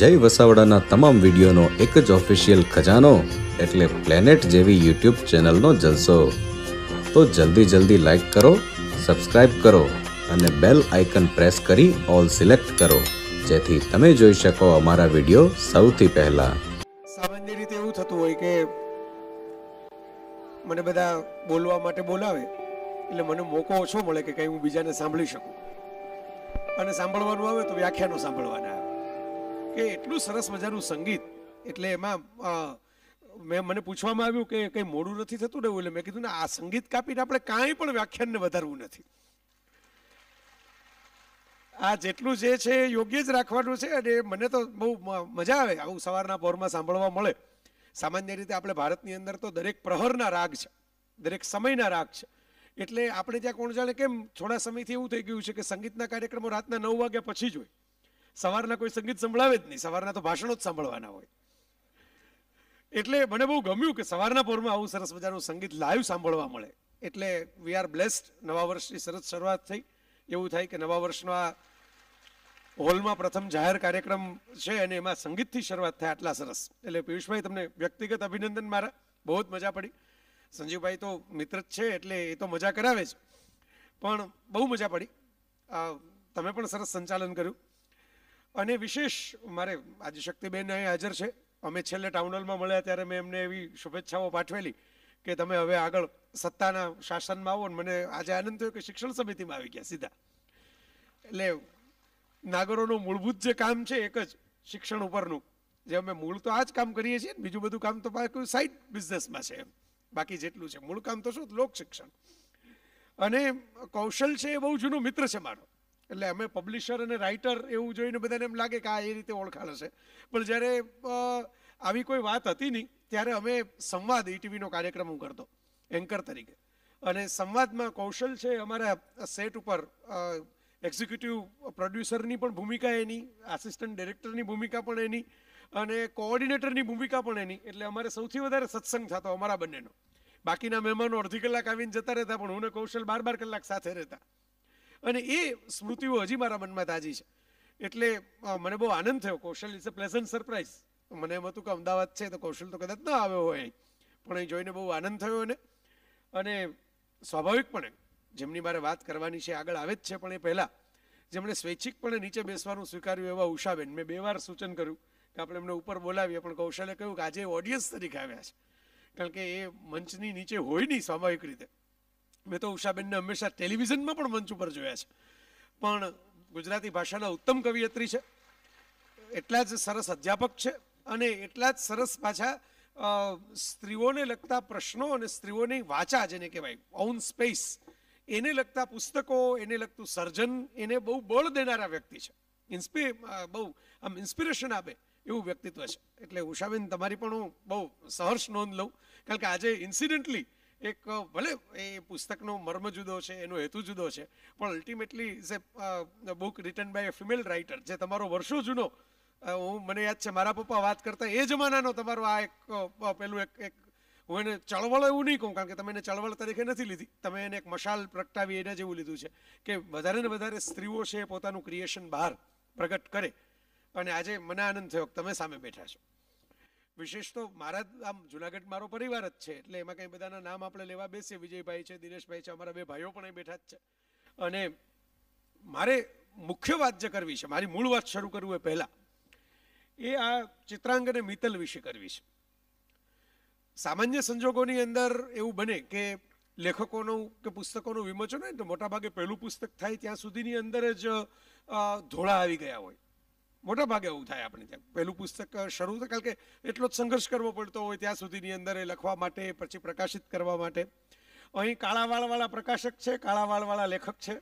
જય વસાવડાના તમામ વિડીયોનો એક જ ઓફિશિયલ ખજાનો એટલે પ્લેનેટ જેવી યુટ્યુબ ચેનલનો જલસો. તો જલ્દી જલ્દી લાઇક કરો, સબસ્ક્રાઇબ કરો અને બેલ આઇકન પ્રેસ કરી ઓલ સિલેક્ટ કરો જેથી તમે જોઈ શકો અમારા વિડીયો સૌથી પહેલા. સામાન્ય રીતે એવું થતું હોય કે મને બધા બોલવા માટે બોલાવે એટલે મને મોકો ઓછો મળે કે કંઈ હું બીજાને સાંભળી શકું, અને સાંભળવાનું આવે તો વ્યાખ્યાનો સાંભળવાના આવે કે એટલું સરસ મજાનું સંગીત. એટલે એમાં મને પૂછવામાં આવ્યું કે કંઈ મોડું નથી થતું ને? એટલે મેં કીધું ને, આ સંગીત કાપીને આપણે કાંઈ પણ વ્યાખ્યાનને વધારવું નથી. આ જેટલું જે છે યોગ્ય જ રાખવાનું છે. અને મને તો બહુ મજા આવે આવું સવારના પહોરમાં સાંભળવા મળે. સામાન્ય રીતે આપણે ભારતની અંદર તો દરેક પ્રહરના રાગ છે, દરેક સમયના રાગ છે. એટલે આપણે ત્યાં કોણ જાણે કેમ થોડા સમયથી એવું થઈ ગયું છે કે સંગીતના કાર્યક્રમો રાતના 9 વાગ્યા પછી જ હોય. સવારના કોઈ સંગીત સંભળાવે જ નહીં, સવારના તો ભાષણો જ સાંભળવાના હોય. એટલે મને બહુ ગમ્યું કે સવારના પહોરમાં આવું સરસ મજાનું સંગીત લાઈવ સાંભળવા મળે. એટલે વી આર બ્લેસ્ડ. નવા વર્ષની સરસ શરૂઆત થઈ. એવું થાય કે નવા વર્ષનો આ હોલમાં પ્રથમ જાહેર કાર્યક્રમ છે અને એમાં સંગીતથી શરૂઆત થાય આટલા સરસ. એટલે પિયુષભાઈ, તમને વ્યક્તિગત અભિનંદન મારા. બહુ જ મજા પડી. સંજીવભાઈ તો મિત્ર જ છે એટલે એ તો મજા કરાવે જ, પણ બહુ મજા પડી. તમે પણ સરસ સંચાલન કર્યું. અને વિશેષ મારે આજે શક્તિબેન અહીં હાજર છે. અમે છેલ્લે ટાઉન હોલમાં મળ્યા ત્યારે મેં એમને એવી શુભેચ્છાઓ પાઠવેલી કે તમે હવે આગળ સત્તાના શાસનમાં આવો. અને મને આજે આનંદ થયો કે શિક્ષણ સમિતિમાં આવી ગયા સીધા. એટલે નાગરોનું મૂળભૂત જે કામ છે એક જ, શિક્ષણ ઉપરનું, જે અમે મૂળ તો આ જ કામ કરીએ છીએ. બીજું બધું કામ તો કોઈ સાઇડ બિઝનેસમાં છે, એમ બાકી જેટલું છે મૂળ કામ તો શું લોક શિક્ષણ. અને કૌશલ છે એ બહુ જૂનો મિત્ર છે મારો. એટલે અમે પબ્લિશર અને રાઇટર એવું જોઈને બધાને એમ લાગે કે આ એ રીતે ઓળખાણ હશે, પણ જ્યારે આવી કોઈ વાત હતી નહીં ત્યારે અમે સંવાદ ઈટીવીનો કાર્યક્રમ હું કરતો એન્કર તરીકે. અને સંવાદમાં કૌશલ છે અમારા સેટ ઉપર એક્ઝિક્યુટિવ પ્રોડ્યુસરની પણ ભૂમિકા એની, આસિસ્ટન્ટ ડિરેક્ટરની ભૂમિકા પણ એની, અને કોઓર્ડિનેટરની ભૂમિકા પણ એની. એટલે અમારે સૌથી વધારે સત્સંગ થતો અમારા બંનેનો. બાકીના મહેમાનો અડધી કલાક આવીને જતા રહેતા, પણ હું ને કૌશલ 12-12 કલાક સાથે રહેતા. અને એ સ્મૃતિઓ હજી મારા મનમાં તાજી છે. એટલે મને બહુ આનંદ થયો. Kaushal is a pleasant surprise. મને એમ હતું કે અમદાવાદ છે તો કૌશલ તો કદાચ ન આવ્યો હોય, પણ એ જોઈને બહુ આનંદ થયો એને. અને સ્વાભાવિકપણે જેમની મારે વાત કરવાની છે આગળ આવે જ છે, પણ એ પહેલાં જેમણે સ્વૈચ્છિકપણે નીચે બેસવાનું સ્વીકાર્યું એવા ઉષા બેન. મેં 2 વાર સૂચન કર્યું કે આપણે એમને ઉપર બોલાવીએ, પણ કૌશલે કહ્યું કે આજે ઓડિયન્સ તરીકે આવ્યા છે, કારણ કે એ મંચની નીચે હોય નહીં સ્વાભાવિક રીતે. મેં તો ઉષાબેનને હંમેશા ટેલિવિઝનમાં પણ મંચ ઉપર જોયા છે, પણ ગુજરાતી ભાષાના ઉત્તમ કવિયત્રી છે, એટલા જ સરસ અધ્યાપક છે, અને એટલા જ સરસ પાછા સ્ત્રીઓને લગતા પ્રશ્નો અને સ્ત્રીઓની વાચા જેને કહેવાય, ઓન સ્પેસ, એને લગતા પુસ્તકો, એને લગતું સર્જન, એને બહુ બળ દેનારા વ્યક્તિ છે. બહુ આમ ઇન્સ્પિરેશન આપે એવું વ્યક્તિત્વ છે. એટલે ઉષાબેન તમારી પણ હું બહુ સહર્ષ નોંધ લઉં, કારણ કે આજે ઇન્સિડેન્ટલી એક ભલે એ પુસ્તકનો મર્મ જુદો છે, એનો હેતુ જુદો છે, પણ ultimately is a book written by a female writer, જે તમારો વર્ષો જૂનો, હું મને યાદ છે મારા પપ્પા વાત કરતા એ જમાનાનો તમારો આ એક પેલું એક હું એને ચળવળ એવું નહીં કહું, કારણ કે તમે એને ચળવળ તરીકે નથી લીધી, તમે એને એક મશાલ પ્રગટાવી એને જેવું લીધું છે કે વધારે ને વધારે સ્ત્રીઓ છે પોતાનું ક્રિએશન બહાર પ્રગટ કરે. અને આજે મને આનંદ થયો કે તમે સામે બેઠા છો. વિશેષ તો મારા આમ જૂનાગઢ મારો પરિવાર જ છે, એટલે એમાં કંઈ બધાના નામ આપણે લેવા બેસીએ. વિજયભાઈ છે, દિનેશભાઈ છે, અમારા 2 ભાઈઓ પણ અહીં બેઠા જ છે. અને મારે મુખ્ય વાત જે કરવી છે, મારી મૂળ વાત શરૂ કરવું એ પહેલાં, એ આ ચિત્રાંગ અને મિત્તલ વિશે કરવી છે. સામાન્ય સંજોગોની અંદર એવું બને કે લેખકોનું કે પુસ્તકોનું વિમોચન હોય તો મોટાભાગે પહેલું પુસ્તક થાય ત્યાં સુધીની અંદર જ ધોળા આવી ગયા હોય. મોટાભાગે એવું થાય આપણે ત્યાં પહેલું પુસ્તક શરૂ થાય, કારણ કે એટલો જ સંઘર્ષ કરવો પડતો હોય ત્યાં સુધીની અંદર એ લખવા માટે, પછી પ્રકાશિત કરવા માટે. અહીં કાળાવાળવાળા પ્રકાશક છે, કાળાવાળવાળા લેખક છે,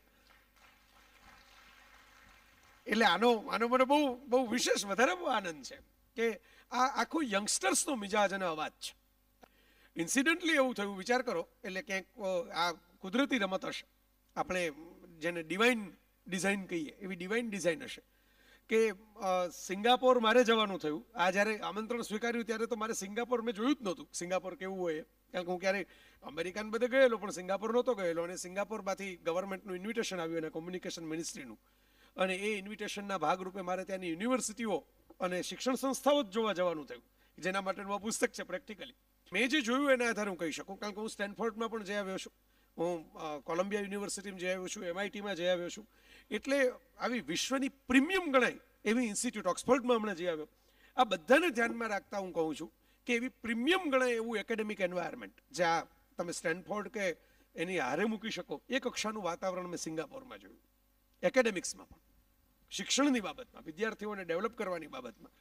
એટલે આનો મને બહુ વિશેષ વધારે આનંદ છે કે આ આખો યંગસ્ટર્સનો મિજાજ અને અવાજ છે. ઇન્સિડન્ટલી એવું થયું, વિચાર કરો, એટલે ક્યાંક આ કુદરતી રમત હશે, આપણે જેને ડિવાઇન ડિઝાઇન કહીએ એવી ડિવાઇન ડિઝાઇન હશે કે સિંગાપોર મારે જવાનું થયું. આ જ્યારે આમંત્રણ સ્વીકાર્યું ત્યારે તો મારે સિંગાપોર મેં જોયું જ નહોતું, સિંગાપોર કેવું હોય, કારણ કે હું ક્યારેય અમેરિકાને બધે ગયેલો પણ સિંગાપોર નહોતો ગયેલો. અને સિંગાપોરમાંથી ગવર્મેન્ટનું ઇન્વિટેશન આવ્યું અને કોમ્યુનિકેશન મિનિસ્ટ્રીનું, અને એ ઇન્વિટેશનના ભાગરૂપે મારે ત્યાંની યુનિવર્સિટીઓ અને શિક્ષણ સંસ્થાઓ જ જોવા જવાનું થયું, જેના માટેનું આ પુસ્તક છે. પ્રેક્ટિકલી મેં જે જોયું એના આધારે હું કહી શકું, કારણ કે હું સ્ટેનફોર્ડમાં પણ જઈ આવ્યો છું, હું કોલંબિયા યુનિવર્સિટીમાં જઈ આવ્યો છું, MITમાં જઈ આવ્યો છું. એટલે આવી વિશ્વની પ્રીમિયમ ગણાય એવી ઇન્સ્ટિટ્યૂટ ઓક્સફર્ડમાં હમણાં જઈ આવ્યો. આ બધાને ધ્યાનમાં રાખતા હું કહું છું કે એવી પ્રીમિયમ ગણાય એવું એકેડેમિક એન્વાયરમેન્ટ જ્યાં તમે સ્ટેનફોર્ડ કે એની હારે મૂકી શકો એ કક્ષાનું વાતાવરણ મેં સિંગાપોરમાં જોયું. એકેડેમિક્સમાં પણ, શિક્ષણની બાબતમાં, વિદ્યાર્થીઓને ડેવલપ કરવાની બાબતમાં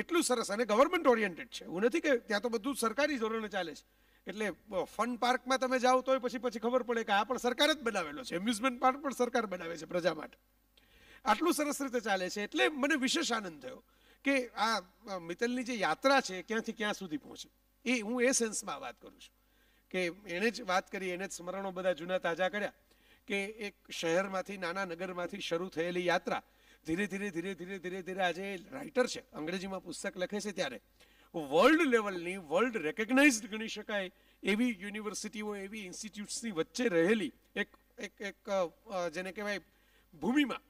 એટલું સરસ. અને ગવર્મેન્ટ ઓરિએન્ટેડ છે, એવું નથી કે ત્યાં તો બધું સરકારી ધોરણે ચાલે છે. એટલે ફન પાર્કમાં તમે જાઓ તો પછી ખબર પડે કે આ પણ સરકાર જ બનાવેલો છે, એમ્યુઝમેન્ટ પાર્ક પણ સરકાર બનાવે છે પ્રજા માટે. આટલું સરસ રીતે ચાલે છે. એટલે મને વિશેષ આનંદ થયો કે આ મિત્તલની જે યાત્રા છે ક્યાંથી ક્યાં સુધી પહોંચે, એ હું એ સેન્સમાં વાત કરું છું કે એણે જ વાત કરી, એને જ સ્મરણો બધા જૂના તાજા કર્યા કે એક શહેરમાંથી, નાના નગરમાંથી શરૂ થયેલી યાત્રા ધીરે ધીરે ધીરે ધીરે ધીરે ધીરે આજે રાઇટર છે, અંગ્રેજીમાં પુસ્તક લખે છે, ત્યારે વર્લ્ડ લેવલની, વર્લ્ડ રેકગ્નાઇઝડ ગણી શકાય એવી યુનિવર્સિટીઓ, એવી ઇન્સ્ટિટ્યૂટ્સની વચ્ચે રહેલી એક એક એક જેને કહેવાય ભૂમિમાં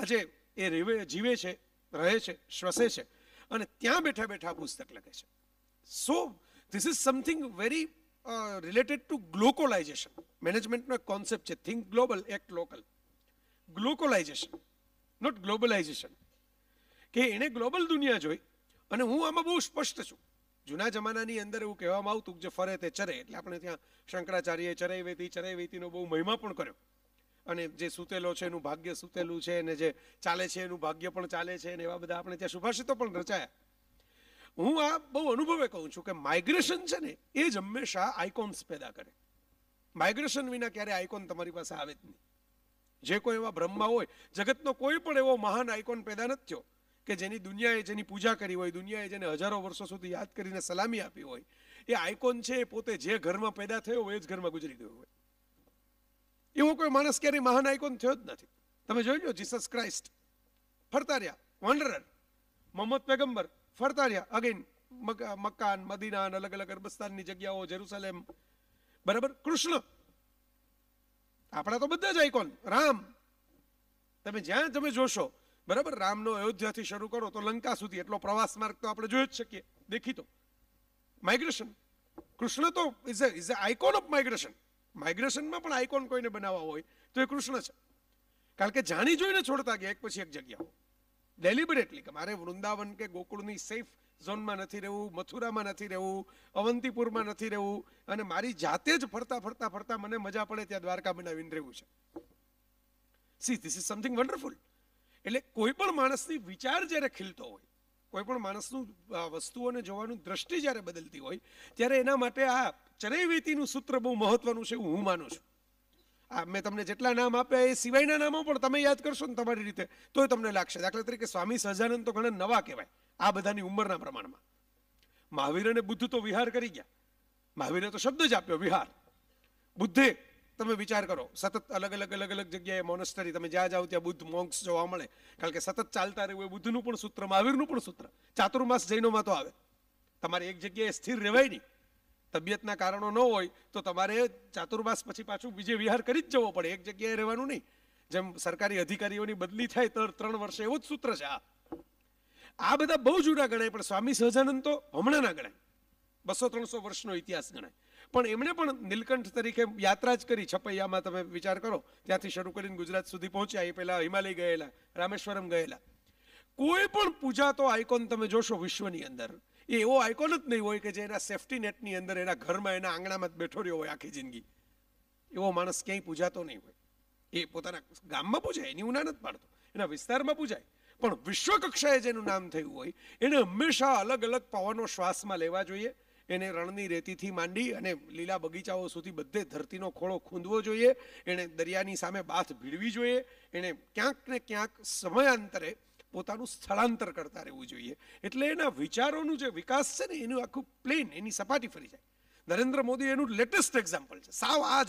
આજે એ જીવે છે, રહે છે, શ્વસે છે, અને ત્યાં બેઠા બેઠા પુસ્તક લખે છે. So this is something very related to glocalization. મેનેજમેન્ટનો એક કોન્સેપ્ટ છે, think global act local. Glocalization, not globalization, કે એણે ગ્લોબલ દુનિયા જોઈ. અને હું આમાં બહુ સ્પષ્ટ છું. જૂના જમાનાની અંદર એવું કહેવામાં આવતું કે જે ફરે તે ચરે. એટલે આપણે ત્યાં શંકરાચાર્યએ ચરૈવેતીનો બહુ મહિમા પણ કર્યો. અને જે સૂતેલો છે એનું ભાગ્ય સૂતેલું છે, અને જે ચાલે છે એનું ભાગ્ય પણ ચાલે છે, અને એવા બધા આપણે ત્યાં સુભાષિતો પણ રચાયા. હું આ બહુ અનુભવે કહું છું કે માઇગ્રેશન છે ને એ જ હંમેશા આઇકોન્સ પેદા કરે. માઇગ્રેશન વિના ક્યારે આઇકોન તમારી પાસે આવે જ નહીં. જે કોઈ એવા બ્રહ્મા હોય, જગતનો કોઈ પણ એવો મહાન આઇકોન પેદા નથી થયો કે જેની દુનિયાએ જેની પૂજા કરી હોય, દુનિયાએ જેને હજારો વર્ષો સુધી યાદ કરીને સલામી આપી હોય, એ આઇકોન છે એ પોતે જે ઘરમાં પેદા થયો હોય એ જ ઘરમાં ગુજરી ગયો હોય. એવો કોઈ માણસ ક્યારે મહાન આઇકોન થયો જ નથી. તમે જોઈ લો, જીસસ ક્રાઇસ્ટ ફરતા રહ્યા, વંડરર. મોહમ્મદ પેગમ્બર ફરતા રહ્યા, અગેન મક્કાન, મદીના, અલગ અલગ અરબસ્તાનની જગ્યાઓ, જેરુસલેમ, બરાબર. કૃષ્ણ, આપણા તો બધા જ આઇકોન. રામ, તમે જ્યાં તમે જોશો, બરાબર, રામનો અયોધ્યાથી શરૂ કરો તો લંકા સુધી એટલો પ્રવાસ માર્ગ તો આપણે જોઈ જ શકીએ, દેખીતો. માઇગ્રેશન. કૃષ્ણ તો is a icon of migration. માઇગ્રેશનમાં પણ આઇકોન કોઈને બનાવવા હોય તો એ કૃષ્ણ છે, કારણ કે જાણી જોઈને છોડતા ગયા એક પછી એક જગ્યાઓ, ડેલિબરેટલી, કે મારે વૃંદાવન કે ગોકુળની સેફ ઝોનમાં નથી રહેવું, મથુરામાં નથી રહેવું, અવંતીપુરમાં નથી રહેવું, અને મારી જાતે જ ફરતા ફરતા ફરતા મને મજા પડે ત્યાં દ્વારકા બનાવીને રહેવું છે. See, this is something wonderful. એટલે કોઈ પણ માણસની વિચાર જ્યારે ખીલતો હોય, કોઈ પણ માણસનું વસ્તુઓને જોવાનું દ્રષ્ટિ જ્યારે બદલતી હોય, ત્યારે એના માટે આ ચરૈવેતીનું સૂત્ર બહુ મહત્વનું છે, એવું હું માનું છું. મેં તમને જેટલા નામ આપ્યા એ સિવાયના નામો પણ તમે યાદ કરશો ને તમારી રીતે તો તમને લાગશે. દાખલા તરીકે સ્વામી સહજાનંદ તો ઘણા નવા કહેવાય આ બધાની ઉંમરના પ્રમાણમાં. મહાવીર અને બુદ્ધ તો વિહાર કરી ગયા. મહાવીરે તો શબ્દ જ આપ્યો, વિહાર. બુદ્ધે, તમે વિચાર કરો, સતત અલગ અલગ અલગ અલગ જગ્યાએ મોનેસ્ટરી, તમે જ્યાં જાઓ ત્યાં બુદ્ધ મોન્ક્સ જોવા મળે, કારણ કે સતત ચાલતા રહેવું એ બુદ્ધનું પણ સૂત્ર, મહાવીરનું પણ સૂત્ર. ચાતુર્માસ જૈનોમાં તો આવે, તમારે એક જગ્યાએ સ્થિર રહેવાય નહીં, તબિયતના કારણો ન હોય તો તમારે ચાતુર્માસ પછી પાછું બીજે વિહાર કરી જ જવો પડે, એક જગ્યાએ રહેવાનું નહીં. જેમ સરકારી અધિકારીઓની બદલી થાય તો 3 વર્ષે, એવું જ સૂત્ર છે. આ બધા બહુ જૂના ગણાય, પણ સ્વામી સહજાનંદ તો હમણાં ના ગણાય, 200-300 વર્ષનો ઇતિહાસ ગણાય. પણ એમણે પણ નીલકંઠ તરીકે યાત્રા જ કરી. છપૈયામાં તમે વિચાર કરો, ત્યાંથી શરૂ કરીને ગુજરાત સુધી પહોંચ્યા. એ પહેલા હિમાલય ગયેલા, રામેશ્વરમ ગયેલા. કોઈ પણ પૂજા તો આઇકોન તમે જોશો વિશ્વની અંદર, એ એવો આઇકોન જ નહીં હોય કે જે એના સેફ્ટી નેટની અંદર, એના ઘરમાં, એના આંગણામાં જ બેઠો રહ્યો હોય આખી જિંદગી. એવો માણસ ક્યાંય પૂજાતો નહીં હોય. એ પોતાના ગામમાં પૂજાય, એની હું ના નથી પાડતો, એના વિસ્તારમાં પૂજાય, પણ વિશ્વકક્ષાએ જેનું નામ થયું હોય એને હંમેશા અલગ અલગ પવનો શ્વાસમાં લેવા જોઈએ. એને રણની રેતીથી માંડી અને લીલા બગીચાઓ સુધી બધે ધરતીનો ખોળો ખૂંદવો જોઈએ. એને દરિયાની સામે બાથ ભીડવી જોઈએ. એને ક્યાંક ને ક્યાંક સમયાંતરે પોતાનું સ્થળાંતર કરતા રહેવું જોઈએ. એટલે એના વિચારોનું જે વિકાસ છે ને એનું આખું પ્લેન, એની સપાટી ફરી જાય. નરેન્દ્ર મોદી એનું લેટેસ્ટ એક્ઝામ્પલ છે, સાવ આ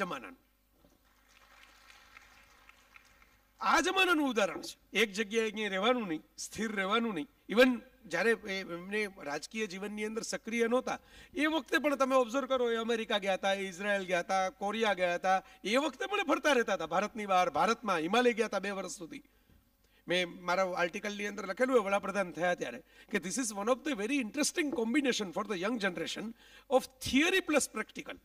જમાનાનું ઉદાહરણ છે. એક જગ્યાએ ક્યાંય રહેવાનું નહીં, સ્થિર રહેવાનું નહીં. ઇવન જ્યારે એમને રાજકીય જીવનની અંદર સક્રિય નહોતા એ વખતે પણ તમે ઓબ્ઝર્વ કરો, એ અમેરિકા ગયા હતા, એ ઇઝરાયલ ગયા હતા, કોરિયા ગયા હતા, એ વખતે પણ ફરતા રહેતા હતા, ભારતની બહાર, ભારતમાં. હિમાલય ગયા હતા 2 વર્ષ સુધી. મેં મારા આર્ટિકલની અંદર લખેલું હોય વડાપ્રધાન થયા ત્યારે કે this is one of the very interesting combination for the young generation of theory plus practical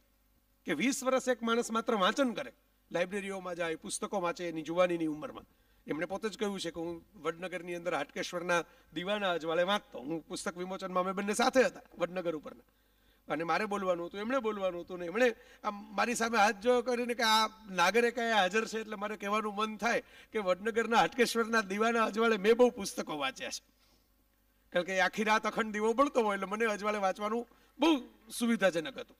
કે 20 વર્ષ એક માણસ માત્ર વાંચન કરે લાઇબ્રેરીઓમાં જાય પુસ્તકો વાંચે એની જુવાનીની ઉંમરમાં એમણે પોતે જ કહ્યું છે કે હું વડનગરની અંદર હાટકેશ્વરના દીવાના અજવાળે વાંચતો હું પુસ્તક વિમોચનમાં અમે બંને સાથે હતા વડનગર ઉપરના અને મારે બોલવાનું હતું એમણે બોલવાનું હતું ને એમણે આમ મારી સામે હાથ જોયો કરીને કે આ નાગરે કયા હાજર છે એટલે મારે કહેવાનું મન થાય કે વડનગરના હાટકેશ્વરના દીવાના અજવાળે મેં બહુ પુસ્તકો વાંચ્યા છે કારણ કે આખી રાત અખંડ દીવો બળતો હોય એટલે મને અજવાળે વાંચવાનું બહુ સુવિધાજનક હતું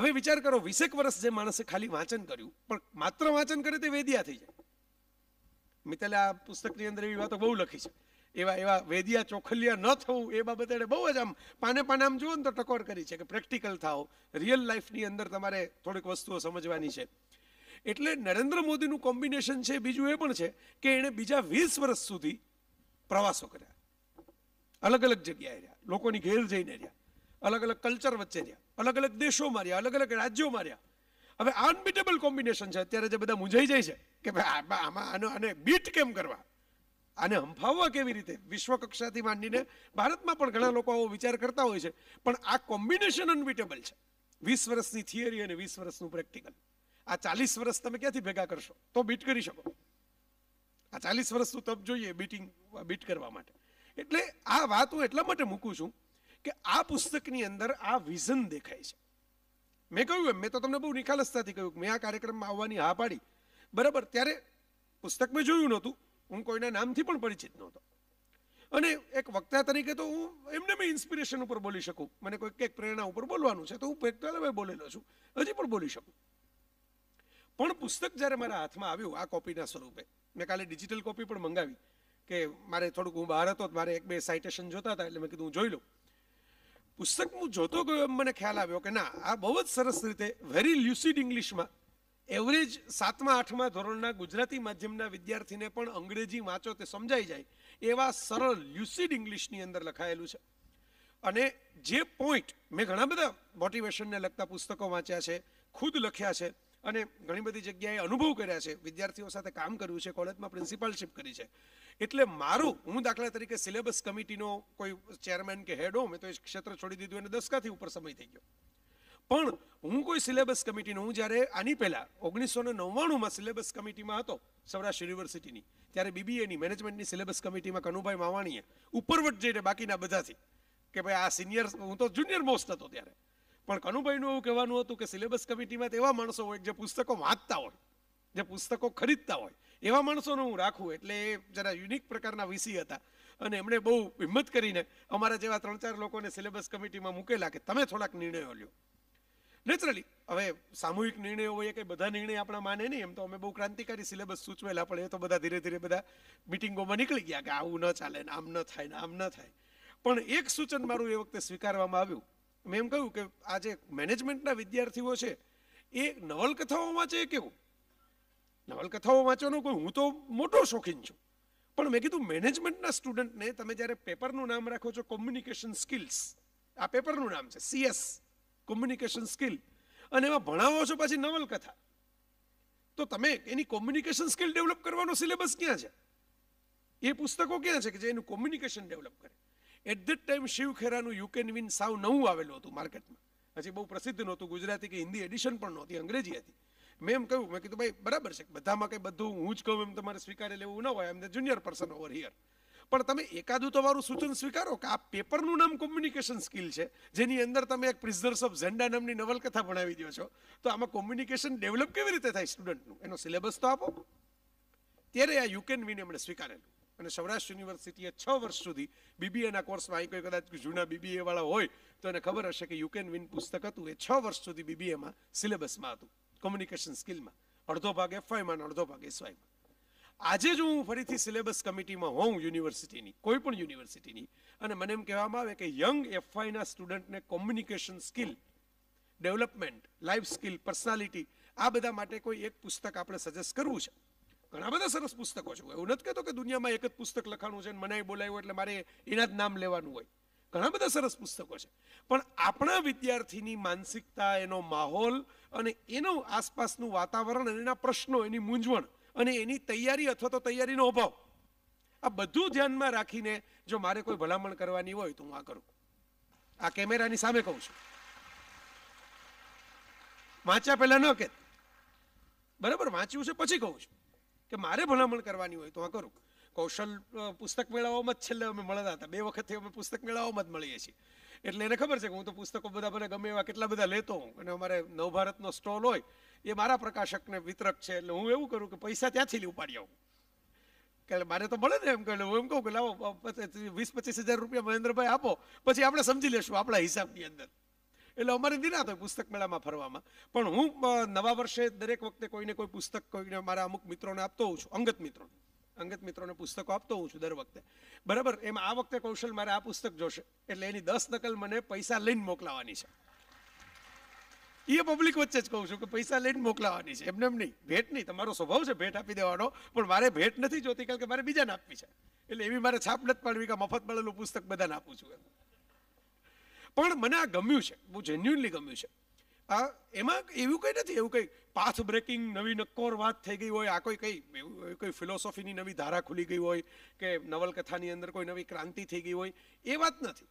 હવે વિચાર કરો 20 વર્ષ જે માણસે ખાલી વાંચન કર્યું પણ માત્ર વાંચન કરે તે વેદિયા થઈ જાય મિત્તલે આ પુસ્તકની અંદર એવી વાતો બહુ લખી છે એવા વેદિયા ચોખલિયા ન થવું એ બાબતે એને બહુ જ આમ પાને પાને આમ જુઓ ને તો ટકોર કરી છે કે પ્રેક્ટિકલ થાઓ રિયલ લાઈફની અંદર તમારે થોડીક વસ્તુઓ સમજવાની છે એટલે નરેન્દ્ર મોદીનું કોમ્બિનેશન છે બીજું એ પણ છે કે એણે બીજા 20 વર્ષ સુધી પ્રવાસો કર્યા અલગ અલગ જગ્યાએ રહ્યા લોકોની ઘેર જઈને રહ્યા અલગ અલગ કલ્ચર વચ્ચે રહ્યા અલગ અલગ દેશોમાં રહ્યા અલગ અલગ રાજ્યોમાં રહ્યા હવે અનબીટેબલ કોમ્બિનેશન છે અત્યારે જે બધા મૂંઝાઈ જાય છે કે આમાં આને બીટ કેમ કરવા આને હંફાવવા કેવી રીતે વિશ્વકક્ષાથી માંડીને ભારતમાં પણ ઘણા લોકો આવો વિચાર કરતા હોય છે પણ આ કોમ્બિનેશન અનબીટેબલ છે 20 વર્ષની થિયરી અને 20 વર્ષનું પ્રેક્ટિકલ આ 40 વર્ષ તમે ક્યાંથી ભેગા કરશો તો બીટ કરી શકો આ 40 વર્ષનું તપ જોઈએ બીટ કરવા માટે એટલે આ વાત હું એટલા માટે મૂકું છું કે આ પુસ્તકની અંદર આ વિઝન દેખાય છે મેં કહ્યું એમ મેં તો તમને બહુ નિખાલસતાથી કહ્યું મેં આ કાર્યક્રમમાં આવવાની હા પાડી બરાબર ત્યારે પુસ્તક મેં જોયું નહોતું હું કોઈના નામથી પણ પરિચિત નહોતો અને એક વક્તા તરીકે તો હું એમને મેં ઇન્સ્પિરેશન ઉપર બોલી શકું મને કોઈ કંઈક પ્રેરણા ઉપર બોલવાનું છે તો હું પહેલાં બોલેલો છું હજી પણ બોલી શકું પણ પુસ્તક જ્યારે મારા હાથમાં આવ્યું આ કોપીના સ્વરૂપે મેં કાલે ડિજિટલ કોપી પણ મંગાવી કે મારે થોડુંક હું બહાર હતો મારે 1-2 સાઇટેશન જોતા હતા એટલે મેં કીધું હું જોઈ લઉં પુસ્તક હું જોતો ગયો એમ મને ખ્યાલ આવ્યો કે ના આ બહુ જ સરસ રીતે વેરી લ્યુસિડ ઇંગ્લિશમાં એવરેજ 7મા 8મા ધોરણના ગુજરાતી માધ્યમના વિદ્યાર્થીને પણ અંગ્રેજી વાંચો તે સમજાઈ જાય એવા સરળ લ્યુસિડ ઇંગ્લિશની અંદર લખાયેલું છે અને જે પોઈન્ટ મેં ઘણા બધા મોટિવેશનને લગતા પુસ્તકો વાંચ્યા છે ખુદ લખ્યા છે અને ઘણી બધી જગ્યાએ અનુભવ કર્યા છે વિદ્યાર્થીઓ સાથે કામ કર્યું છે કોલેજમાં પ્રિન્સિપાલશીપ કરી છે એટલે મારું હું દાખલા તરીકે સિલેબસ કમિટીનો કોઈ ચેરમેન કે હેડ હોઉં મેં તો એ ક્ષેત્ર છોડી દીધું અને 10કાથી ઉપર સમય થઈ ગયો પણ હું કોઈ સિલેબસ કમિટીનો હું જ્યારે આની પહેલાં 1999માં સિલેબસ કમિટીમાં હતો સૌરાષ્ટ્ર યુનિવર્સિટીની ત્યારે બીબીએની મેનેજમેન્ટની સિલેબસ કમિટીમાં કનુભાઈ માવાણીએ ઉપરવટ જઈને બાકીના બધાથી કે ભાઈ આ સિનિયર હું તો જુનિયર મોસ્ટ હતો ત્યારે પણ કનુભાઈનું એવું કહેવાનું હતું કે સિલેબસ કમિટીમાં એવા માણસો હોય જે પુસ્તકો વાંચતા હોય જે પુસ્તકો ખરીદતા હોય એવા માણસોને હું રાખું એટલે એ જરા યુનિક પ્રકારના વિષય હતા અને એમણે બહુ હિંમત કરીને અમારા જેવા 3-4 લોકોને સિલેબસ કમિટીમાં મૂકેલા કે તમે થોડાક નિર્ણયો લ્યો નેચરલી હવે સામૂહિક નિર્ણયો હોય કે બધા નિર્ણય આપણા માને નહીં એમ તો અમે બહુ ક્રાંતિકારી સિલેબસ સૂચવેલા પણ એ તો બધા ધીરે ધીરે બધા મિટિંગોમાં નીકળી ગયા કે આવું ન ચાલે ને આમ ન થાય ને આમ ન થાય પણ એક સૂચન મારું એ વખતે સ્વીકારવામાં આવ્યું મેં એમ કહ્યું કે આ જે મેનેજમેન્ટના વિદ્યાર્થીઓ છે એ નવલકથાઓ વાંચે કેવું નવલકથાઓ વાંચવાનું કોઈ હું તો મોટો શોખીન છું પણ મેં કીધું મેનેજમેન્ટના સ્ટુડન્ટને તમે જ્યારે પેપરનું નામ રાખો છો કોમ્યુનિકેશન સ્કિલ્સ આ પેપરનું નામ છે CS કોમ્યુનિકેશન સ્કિલ અને એમાં ભણાવો છો પાછી નવલકથા તો તમે એની કોમ્યુનિકેશન સ્કિલ ડેવલપ કરવાનો સિલેબસ ક્યાં છે એ પુસ્તકો ક્યાં છે કે જે એનું કોમ્યુનિકેશન ડેવલપ કરે એટ ધેટ ટાઈમ શિવ ખેરાનું યુ કેન વિન સાવ નવું આવેલું હતું માર્કેટમાં હજી બહુ પ્રસિદ્ધ નહોતું ગુજરાતી કે હિન્દી એડિશન પણ નહોતી અંગ્રેજી હતી મેં એમ કહ્યું મેં કીધું ભાઈ બરાબર છે બધામાં કંઈ બધું હું જ કહું એમ તમારે સ્વીકારી લેવું ન હોય એમ the junior person over here પણ તમે એકાદું તમારું સૂચન સ્વીકારો કે આ પેપરનું નામ કોમ્યુનિકેશન સ્કિલ છે જેની અંદર તમે એક પ્રિઝનર્સ ઓફ ઝેન્ડા નામની નવલકથા ભણાવી દો છો તો આમાં કોમ્યુનિકેશન ડેવલપ કેવી રીતે થાય સ્ટુડન્ટનું એનો સિલેબસ તો આપો ત્યારે આ યુ કેન વિન એમણે સ્વીકારેલું અને સૌરાષ્ટ્ર યુનિવર્સિટીએ 6 વર્ષ સુધી BBAના કોર્સમાં આવી કોઈ કદાચ જૂના BBA વાળા હોય તો એને ખબર હશે કે યુ કેન વિન પુસ્તક હતું એ 6 વર્ષ સુધી BBAમાં સિલેબસમાં હતું કોમ્યુનિકેશન સ્કિલમાં અડધો ભાગ FYમાં અડધો ભાગ SYમાં આજે જો હું ફરીથી સિલેબસ કમિટીમાં હોઉં યુનિવર્સિટીની કોઈ પણ યુનિવર્સિટીની અને મને એમ કહેવામાં આવે કે યંગ FYના સ્ટુડન્ટને communication skill development life skill personality આ બધા માટે કોઈ એક પુસ્તક આપણે સજેસ્ટ કરવું છે ઘણા બધા સરસ પુસ્તકો છે એવું નથી કહેતો કે દુનિયામાં એક જ પુસ્તક લખાણું છે અને મને બોલાવ્યું એટલે મારે એના જ નામ લેવાનું હોય ઘણા બધા સરસ પુસ્તકો છે પણ આપણા વિદ્યાર્થીની માનસિકતા એનો માહોલ અને એનું આસપાસનું વાતાવરણ અને એના પ્રશ્નો એની મૂંઝવણ અને એની તૈયારી અથવા તો તૈયારીનો અભાવ આ બધું ધ્યાનમાં રાખીને જો મારે કોઈ ભલામણ કરવાની હોય તો હું આ કરું. આ કેમેરાની સામે કહું છું, વાંચ્યા પહેલા ન કે બરાબર, વાંચ્યું છે પછી કહું છું કે મારે ભલામણ કરવાની હોય તો આ કરું. કૌશલ પુસ્તક મેળાઓમાં જ છેલ્લે અમે મળતા હતા, બે વખતથી અમે પુસ્તક મેળાઓમાં જ મળીએ છીએ, એટલે એને ખબર છે કે હું તો પુસ્તકો બધા મને ગમે એવા કેટલા બધા લેતો હોઉં, અને અમારે નવભારતનો સ્ટોલ હોય, એ મારા પ્રકાશકને વિતરક છે, એટલે હું એવું કરું કે પૈસા ત્યાંથી ઉપાડી આવું, કે મારે તો મળે ને એમ કહે, હું એમ કહું કે લાવો 20-25,000 રૂપિયા મહેન્દ્રભાઈ આપો, પછી આપણે સમજી લેશું આપણા હિસાબની અંદર. એટલે અમારે દિના તો પુસ્તક મેળામાં ફરવામાં, પણ હું નવા વર્ષે દરેક વખતે કોઈને કોઈ પુસ્તક કોઈને મારા અમુક મિત્રોને આપતો હોઉં છું, અંગત મિત્રોને પુસ્તકો આપતો હોઉં છું દર વખતે, બરાબર. એમ આ વખતે કૌશલ મારે આ પુસ્તક જોશે, એટલે એની 10 નકલ મને પૈસા લઈને મોકલાવાની છે. એ પબ્લિક વચ્ચે જ કહું છું કે પૈસા લઈને મોકલાવાની છે, એમને એમ નહીં, ભેટ નહીં. તમારો સ્વભાવ છે ભેટ આપી દેવાનો, પણ મારે ભેટ નથી જોતી, કારણ કે મારે બીજાને આપવી છે, એટલે એવી મારે છાપ નથી પાડવી કે મફત મળેલું પુસ્તક બધાને આપું છું. પણ મને આ ગમ્યું છે, બહુ જેન્યુનલી ગમ્યું છે. આ એમાં એવું કંઈ નથી, એવું કંઈ પાથ બ્રેકિંગ નવી નક્કોર વાત થઈ ગઈ હોય, આ કોઈ ફિલોસોફીની નવી ધારા ખુલી ગઈ હોય, કે નવલકથાની અંદર કોઈ નવી ક્રાંતિ થઈ ગઈ હોય, એ વાત નથી.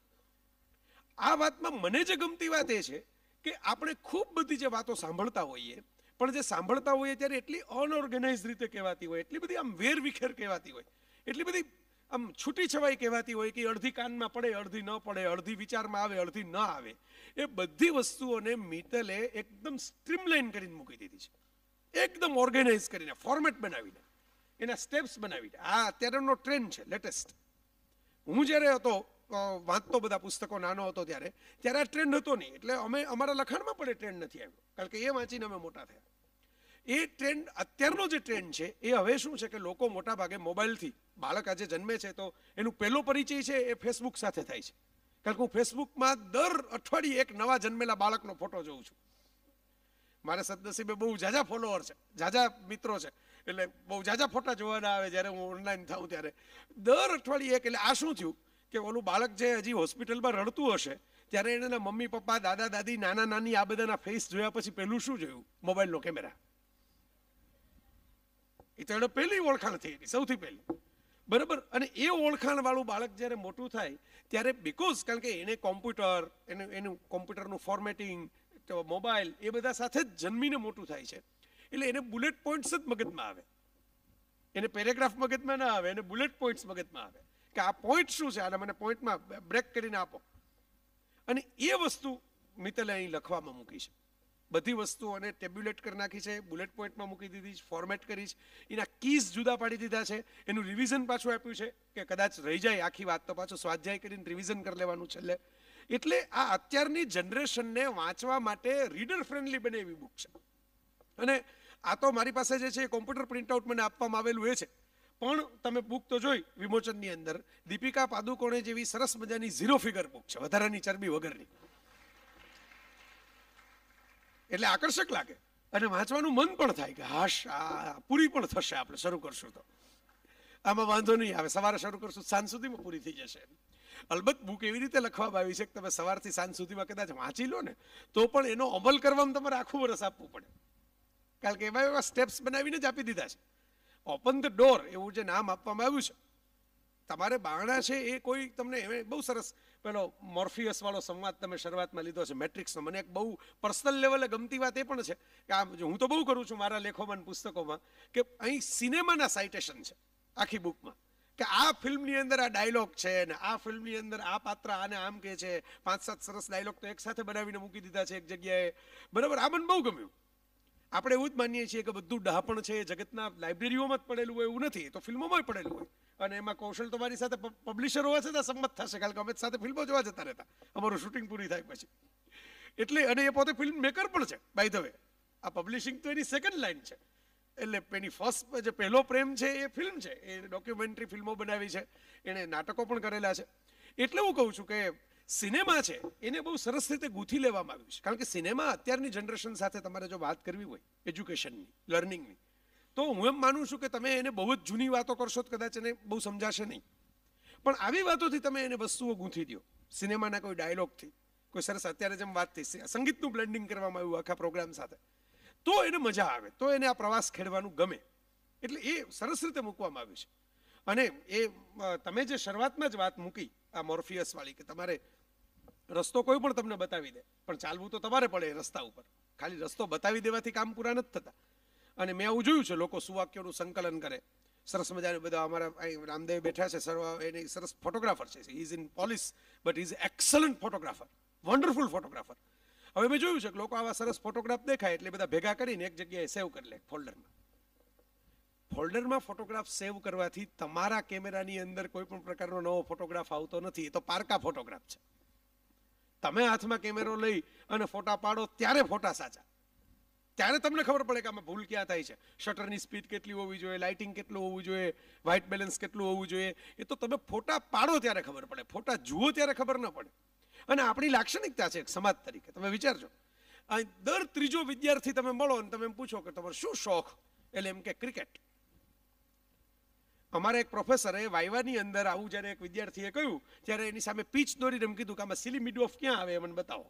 આ વાતમાં મને જે ગમતી વાત એ છે કે આપણે ખૂબ બધી જે વાતો સાંભળતા હોઈએ, પણ જે સાંભળતા હોઈએ ત્યારે એટલી અનઓર્ગેનાઇઝ રીતે કહેવાતી હોય, એટલી બધી આમ વેરવિખેર કહેવાતી હોય, એટલી બધી આમ છૂટી છવાઈ કહેવાતી હોય કે અડધી કાનમાં પડે, અડધી ન પડે, અડધી વિચારમાં આવે, અડધી ન આવે. એ બધી વસ્તુઓને મિતલે એકદમ સ્ટ્રીમલાઇન કરીને મૂકી દીધી છે, એકદમ ઓર્ગેનાઇઝ કરીને, ફોર્મેટ બનાવીને, એના સ્ટેપ્સ બનાવીને. આ અત્યારેનો ટ્રેન્ડ છે, લેટેસ્ટ. હું જ્યારે હતો વાંચતો બધા પુસ્તકો, નાનો હતો ત્યારે આ ટ્રેન્ડ હતો નહીં, એટલે અમે અમારા લખાણમાં પણ એ ટ્રેન્ડ નથી આવ્યો, કારણ કે એ વાંચીને અમે મોટા થયા. એ ટ્રેન્ડ, અત્યારનો જે ટ્રેન્ડ છે એ હવે શું છે કે લોકો મોટા ભાગે મોબાઈલથી, બાળક આજે જન્મે છે તો એનું પહેલો પરિચય છે એ ફેસબુક સાથે થાય છે, કારણ કે હું ફેસબુકમાં દર અઠવાડિયે એક નવા જન્મેલા બાળકનો ફોટો જોઉં છું. મારા સદનસીબે બહુ ઝાઝા ફોલોઅર છે, ઝાઝા મિત્રો છે, એટલે બહુ ઝાઝા ફોટા જોવાના આવે જ્યારે હું ઓનલાઈન થાઉં ત્યારે દર અઠવાડિયે એક. એટલે આ શું થયું કે ઓલું બાળક જે હજી હોસ્પિટલમાં રડતું હશે ત્યારે એના મમ્મી પપ્પા, દાદા દાદી, નાના નાની આ બધાના ફેસ જોયા પછી પહેલું શું જોયું? મોબાઈલનો કેમેરા. એ તો એને પહેલી ઓળખાણ થઈ હતી, સૌથી પહેલી, બરાબર. અને એ ઓળખાણ વાળું બાળક જ્યારે મોટું થાય ત્યારે બીકોઝ, કારણ કે એને કોમ્પ્યુટર, એનું કોમ્પ્યુટરનું ફોર્મેટિંગ, મોબાઈલ, એ બધા સાથે જ જન્મીને મોટું થાય છે, એટલે એને બુલેટ પોઈન્ટ્સ જ મગજમાં આવે, એને પેરેગ્રાફ મગજમાં ના આવે, એને બુલેટ પોઈન્ટ્સ મગજમાં આવે કે આ પોઈન્ટ શું છે, આને મને પોઈન્ટમાં બ્રેક કરીને આપો. અને એ વસ્તુ મિતલે અહીં લખવામાં મૂકી છે, બધી વસ્તુઓને ટેબ્યુલેટ કરી નાખી છે, બુલેટ પોઈન્ટમાં મૂકી દીધી છે, ફોર્મેટ કરી છે, એના કીઝ જુદા પાડી દીધા છે, એનું રિવિઝન પાછું આપ્યું છે કે કદાચ રહી જાય આખી વાત તો પાછું સ્વાધ્યાય કરીને રિવિઝન કરી લેવાનું છેલ્લે. એટલે આ અત્યારની જનરેશનને વાંચવા માટે રીડર ફ્રેન્ડલી બને એવી બુક છે. અને આ તો મારી પાસે જે છે કોમ્પ્યુટર પ્રિન્ટઆઉટ મને આપવામાં આવેલું એ છે, પણ તમે બુક તો જોઈ વિમોચનની અંદર દીપિકા પાદુકોણે જેવી સરસ મજાની ઝીરો ફિગર બુક છે, વધારાની ચરબી વગરની, એટલે આકર્ષક લાગે અને વાંચવાનું મન પણ થાય કે હાશ, આ પૂરી પણ થશે, આપણે શરૂ કરશું તો આમાં વાંધો નહીં આવે, સવારે શરૂ કરશું સાંજ સુધીમાં પૂરી થઈ જશે. અલબત્ત બુક એવી રીતે લખવામાં આવી છે કે તમે સવારથી સાંજ સુધીમાં કદાચ વાંચી લો ને તો પણ એનો અમલ કરવામાં તમારે આખું વરસ આપવું પડે, કારણ કે એવા એવા સ્ટેપ્સ બનાવીને જ આપી દીધા છે. ઓપન ધ ડોર એવું જે નામ આપવામાં આવ્યું છે, તમારે બારણા છે એ કોઈ તમને બહુ સરસ પેલો મોર્ફિયસ વાળો સંવાદ તમે શરૂઆતમાં લીધો છે મેટ્રિક્સનો, મને એક બહુ પર્સનલ લેવલે ગમતી વાત એ પણ છે કે આ હું તો બહુ કરું છું મારા લેખોમાં, પુસ્તકોમાં, કે અહીં સિનેમાના સાઇટેશન છે આખી બુકમાં, કે આ ફિલ્મની અંદર આ ડાયલોગ છે ને આ ફિલ્મની અંદર આ પાત્ર આને આમ કહે છે, 5-7 સરસ ડાયલોગ તો એક સાથે બનાવીને મૂકી દીધા છે એક જગ્યાએ, બરાબર. આ મને બહુ ગમ્યું. આપણે એવું જ માનીએ છીએ કે બધું ડહાપણ છે, જગતના લાઇબ્રેરીઓમાં જ પડેલું હોય એવું નથી, તો ફિલ્મોમાં જ પડેલું હોય. અને એમાં કૌશલ તો મારી સાથે પબ્લિશર હોવા છતાં સંમત થશે, કારણ કે અમે સાથે ફિલ્મો જોવા જતા રહેતા, અમારું શૂટિંગ પૂરી થાય પછી. એટલે અને એ પોતે ફિલ્મ મેકર પણ છે, બાય ધ વે. આ પબ્લિશિંગ તો એની સેકન્ડ લાઇન છે, એટલે એની ફર્સ્ટ જે પહેલો પ્રેમ છે એ ફિલ્મ છે, એ ડોક્યુમેન્ટરી ફિલ્મો બનાવી છે, એણે નાટકો પણ કરેલા છે. એટલે હું કહું છું કે સિનેમા છે એને બહુ સરસ રીતે ગૂંથી લેવામાં આવ્યું છે, કારણ કે સિનેમા અત્યારની જનરેશન સાથે તમારે જો વાત કરવી હોય એજ્યુકેશનની, લર્નિંગની, તો હું એમ માનું છું કે તમે એને બહુ જ જૂની વાતો કરશો તો કદાચ એને બહુ સમજાશે નહીં, પણ આવી વાતોથી તમે એને વસ્તુઓ ગૂંથી દો. સિનેમાના કોઈ ડાયલોગથી, કોઈ સરસ અત્યારે જેમ વાત થઈ સંગીતનું બ્લેન્ડિંગ કરવામાં આવ્યું આખા પ્રોગ્રામ સાથે, તો એને મજા આવે, તો એને આ પ્રવાસ ખેડવાનું ગમે, એટલે એ સરસ રીતે મૂકવામાં આવ્યું છે. અને એ તમે જે શરૂઆતમાં જ વાત મૂકી આ મોર્ફિયસ વાળી કે તમારે રસ્તો કોઈ પણ તમને બતાવી દે પણ ચાલવું તો તમારે પડે રસ્તા ઉપર, ખાલી રસ્તો બતાવી દેવાથી કામ પૂરા નથી થતા. અને મેં આવું જોયું છે, લોકો સુવાક્યોનું સંકલન કરે સરસ મજાનું. બધા અમારા અહીં રામદેવ બેઠા છે, સર્વ એની સરસ ફોટોગ્રાફર છે, he is in police but he is excellent photographer, wonderful photographer. હવે મેં જોયું છે કે લોકો આવા સરસ ફોટોગ્રાફ દેખાય એટલે બધા ભેગા કરીને એક જગ્યાએ સેવ કરી લે ફોલ્ડરમાં. ફોલ્ડરમાં ફોટોગ્રાફ સેવ કરવાથી તમારા કેમેરાની અંદર કોઈ પણ પ્રકારનો નવો ફોટોગ્રાફ આવતો નથી, એ તો પારકા ફોટોગ્રાફ છે. તમે હાથમાં કેમેરો લઈ અને ફોટા પાડો ત્યારે ફોટા સાચા, ત્યારે તમને ખબર પડે કે આમાં ભૂલ ક્યાં થાય છે. શટરની સ્પીડ કેટલી હોવી જોઈએ, લાઇટિંગ કેટલું હોવું જોઈએ, વ્હાઇટ બેલેન્સ કેટલું હોવું જોઈએ, એ તો તમે ફોટા પાડો ત્યારે ખબર પડે, ફોટા જુઓ ત્યારે ખબર ન પડે. અને આપણી લાક્ષણિકતા છે એક સમાજ તરીકે. તમે વિચારજો, દર ત્રીજો વિદ્યાર્થી તમે મળો અને તમે એમ પૂછો કે તમારો શું શોખ, એટલે એમ કે ક્રિકેટ. અમારા એક પ્રોફેસરે વાયવાની અંદર આવું જ્યારે એક વિદ્યાર્થીએ કહ્યું ત્યારે એની સામે પીચ દોરીને એમ કીધું કે આમાં સિલી મિડ ઓફ ક્યાં આવે મને બતાવો.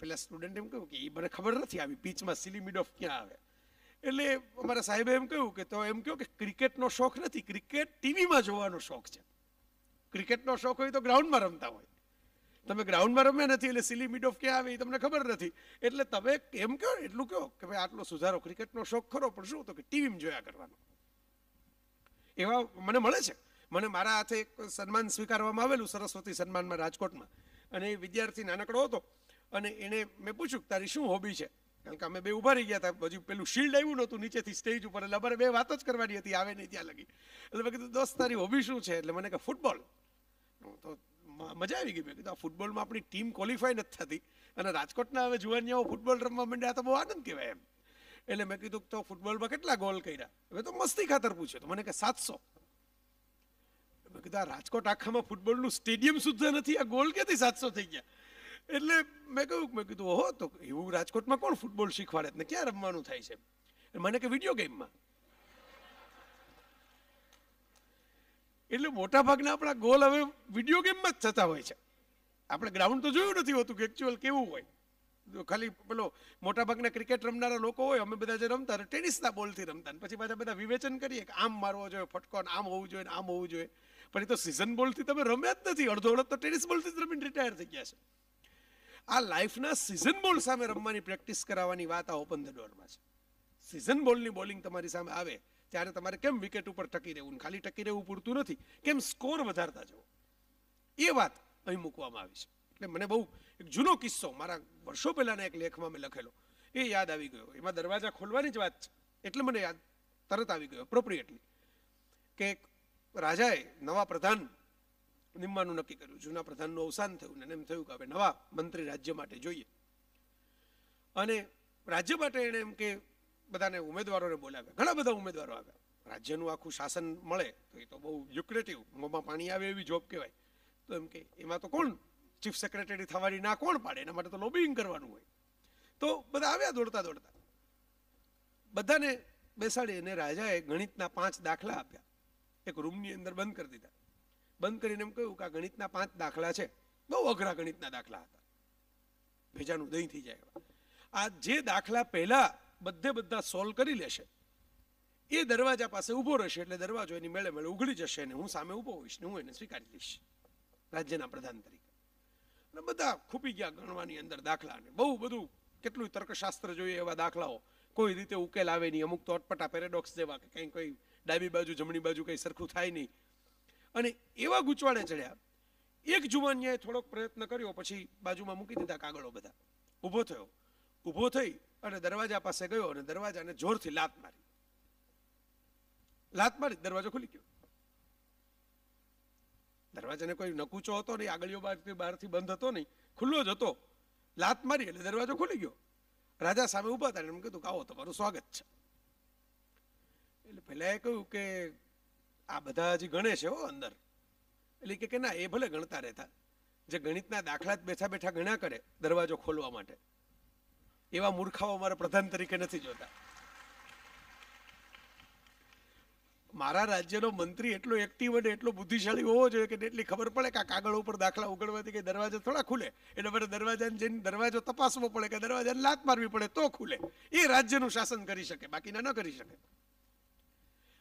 પેલા સ્ટુડન્ટ એમ કહ્યું કે એ મને ખબર નથી આવી પીચમાં સિલી મિડ ઓફ ક્યાં આવે. એટલે અમારા સાહેબે એમ કહ્યું કે તો એમ કહ્યું કે ક્રિકેટનો શોખ નથી, ક્રિકેટ ટીવીમાં જોવાનો શોખ છે. ક્રિકેટનો શોખ હોય તો ગ્રાઉન્ડમાં રમતા હોય, તમે ગ્રાઉન્ડમાં રમ્યા નથી એટલે સિલી મિડ ઓફ ક્યાં આવે એ તમને ખબર નથી. એટલે તમે એમ કહો, એટલું કહો કે ભાઈ આટલો સુધારો, ક્રિકેટનો શોખ ખરો પણ શું તો કે ટીવીમાં જોયા કરવાનો. એવા મને મળે છે. મને મારા હાથે એક સન્માન સ્વીકારવામાં આવેલું સરસ્વતી સન્માનમાં રાજકોટમાં, અને એ વિદ્યાર્થી નાનકડો હતો અને એને મેં પૂછ્યું કે તારી શું હોબી છે, કારણ કે અમે બે ઊભા રહી ગયા હતા, હજુ પેલું શિલ્ડ આવ્યું નહોતું નીચેથી સ્ટેજ ઉપર, એટલે અમારે બે વાત જ કરવાની હતી આવે નહીં ત્યાં લગી. એટલે મેં કીધું દોસ્ત તારી હોબી શું છે, એટલે મને કે ફૂટબોલ. તો મજા આવી ગઈ. મેં કીધું આ ફૂટબોલમાં આપણી ટીમ ક્વોલિફાય નથી થતી અને રાજકોટના હવે જુવાનિયાઓ ફૂટબોલ રમવા માંડ્યા, તો બહુ આનંદ કહેવાય એમ. એટલે મેં કીધું તો ફૂટબોલમાં કેટલા ગોલ કર્યા, હવે તો મસ્તી ખાતર પૂછ્યો તો મને કે 700. મેં કીધું આ રાજકોટ આખામાં ફૂટબોલનું સ્ટેડિયમ સુધા નથી, આ ગોલ ક્યાંથી 700 થઈ ગયા. એટલે મેં કીધું ઓહો, તો એવું રાજકોટમાં કોણ ફૂટબોલ શીખવાડે ને ક્યાં રમવાનું થાય છે. મને કે વિડીયો ગેમમાં. એટલે મોટાભાગના આપણા ગોલ હવે વિડીયો ગેમમાં જ થતા હોય છે. આપણે ગ્રાઉન્ડ તો જોયું નથી હોતું કે એકચ્યુઅલ કેવું હોય. ખાલી પેલો મોટાભાગના ક્રિકેટ રમનારા લોકો હોય, અમે બધા જે રમતા ટેનિસના બોલથી રમતા, પછી પાછા બધા વિવેચન કરીએ કે આમ મારવો જોઈએ ફટકો, આમ હોવું જોઈએ, આમ હોવું જોઈએ, પણ એ તો સિઝન બોલથી તમે રમ્યા જ નથી. અડધો અડધ તો ટેનિસ બોલથી જ રમીને રિટાયર થઈ ગયા છે. આ લાઈફના સિઝન બોલ સામે રમવાની પ્રેક્ટિસ કરાવવાની વાત આ ઓપન ધ ડોરમાં છે. સિઝન બોલની બોલિંગ તમારી સામે આવે ત્યારે તમારે કેમ વિકેટ ઉપર ટકી રહેવું, ખાલી ટકી રહેવું પૂરતું નથી, કેમ સ્કોર વધારતા જવું, એ વાત અહીં મૂકવામાં આવી છે. એટલે મને બહુ એક જૂનો કિસ્સો, મારા વર્ષો પહેલાના એક લેખમાં મેં લખેલો, એ યાદ આવી ગયો. એમાં દરવાજા ખોલવાની જ વાત છે એટલે મને યાદ તરત આવી ગયો એપ્રોપ્રિએટલી કે રાજાએ નવા પ્રધાન નિમવાનું નક્કી કર્યું. જૂના પ્રધાનનું અવસાન થયું ને એમ થયું કે હવે નવા મંત્રી રાજ્ય માટે જોઈએ, અને રાજ્ય માટે એણે એમ કે બધાને ઉમેદવારોને બોલાવ્યા. ઘણા બધા ઉમેદવારો આવ્યા. રાજ્યનું આખું શાસન મળે તો એ તો બહુ લ્યુક્રેટિવ, મોંમાં પાણી આવે એવી જોબ કહેવાય. તો એમ કે એમાં તો કોણ ચીફ સેક્રેટરી થવાની ના કોણ પાડે, એના માટે તો લોબિંગ કરવાનું હોય. તો બધા આવ્યા દોડતા દોડતા, બધાને બેસાડી અને રાજાએ ગણિતના 5 દાખલા આપ્યા. એક રૂમની અંદર બંધ કરી દીધા. બંધ કરીને એમ કહ્યું કે આ ગણિતના 5 દાખલા છે, બહુ અઘરા ગણિતના દાખલા હતા, ભેજાનું દહીં થઈ જાય. આ જે દાખલા પહેલા બધા સોલ્વ કરી લેશે એ દરવાજા પાસે ઊભો રહેશે, એટલે દરવાજો એની મેળે મેળે ઉઘડી જશે અને હું સામે ઊભો હોઈશ ને હું એને સ્વીકારી લઈશ રાજ્યના પ્રધાન તરીકે. બધા ખૂપી ગયા ગણવાની અંદર દાખલા, ને બહુ બધું કેટલું તર્કશાસ્ત્ર જોઈએ એવા દાખલાઓ, કોઈ રીતે ઉકેલ આવે નહીં. અમુક તો અટપટા પેરેડોક્સ જેવા કે કંઈ કોઈ ડાબી બાજુ જમણી બાજુ કંઈ સરખું થાય નહીં. અને એવા ગૂંચવાડે ચડ્યા. એક જુવાનિયાએ થોડોક પ્રયત્ન કર્યો, પછી બાજુમાં મૂકી દીધા કાગળો બધા. ઊભો થયો, ઊભો થઈ અને દરવાજા પાસે ગયો અને દરવાજાને જોરથી લાત મારી. લાત મારી દરવાજો ખુલી ગયો. દરવાજાને કોઈ નકુચો હતો નહીં, આગળીઓ બહારથી બંધ હતો નહીં, ખુલ્લો જ હતો. લાત મારી એટલે દરવાજો ખુલી ગયો. રાજા સામે ઊભા હતા, એમ કીધું આવો તમારું સ્વાગત છે. એટલે પહેલા એ કહ્યું કે આ બધા હજી ગણે છે હો અંદર. એટલે કે ના, એ ભલે ગણતા રહેતા, જે ગણિતના દાખલા જ બેઠા બેઠા ગણ્યા કરે દરવાજો ખોલવા માટે, એવા મૂર્ખાઓ અમારા પ્રધાન તરીકે નથી જોતા. મારા રાજ્યનો મંત્રી એટલો એક્ટિવ અને એટલો બુદ્ધિશાળી હોવો જોઈએ કે એટલી ખબર પડે કે આ કાગળ ઉપર દાખલા ઉગડવાથી કે દરવાજો થોડા ખુલે, એટલે મને દરવાજાને જઈને દરવાજો તપાસવો પડે કે દરવાજાને લાત મારવી પડે તો ખુલે. એ રાજ્યનું શાસન કરી શકે, બાકીના ન કરી શકે.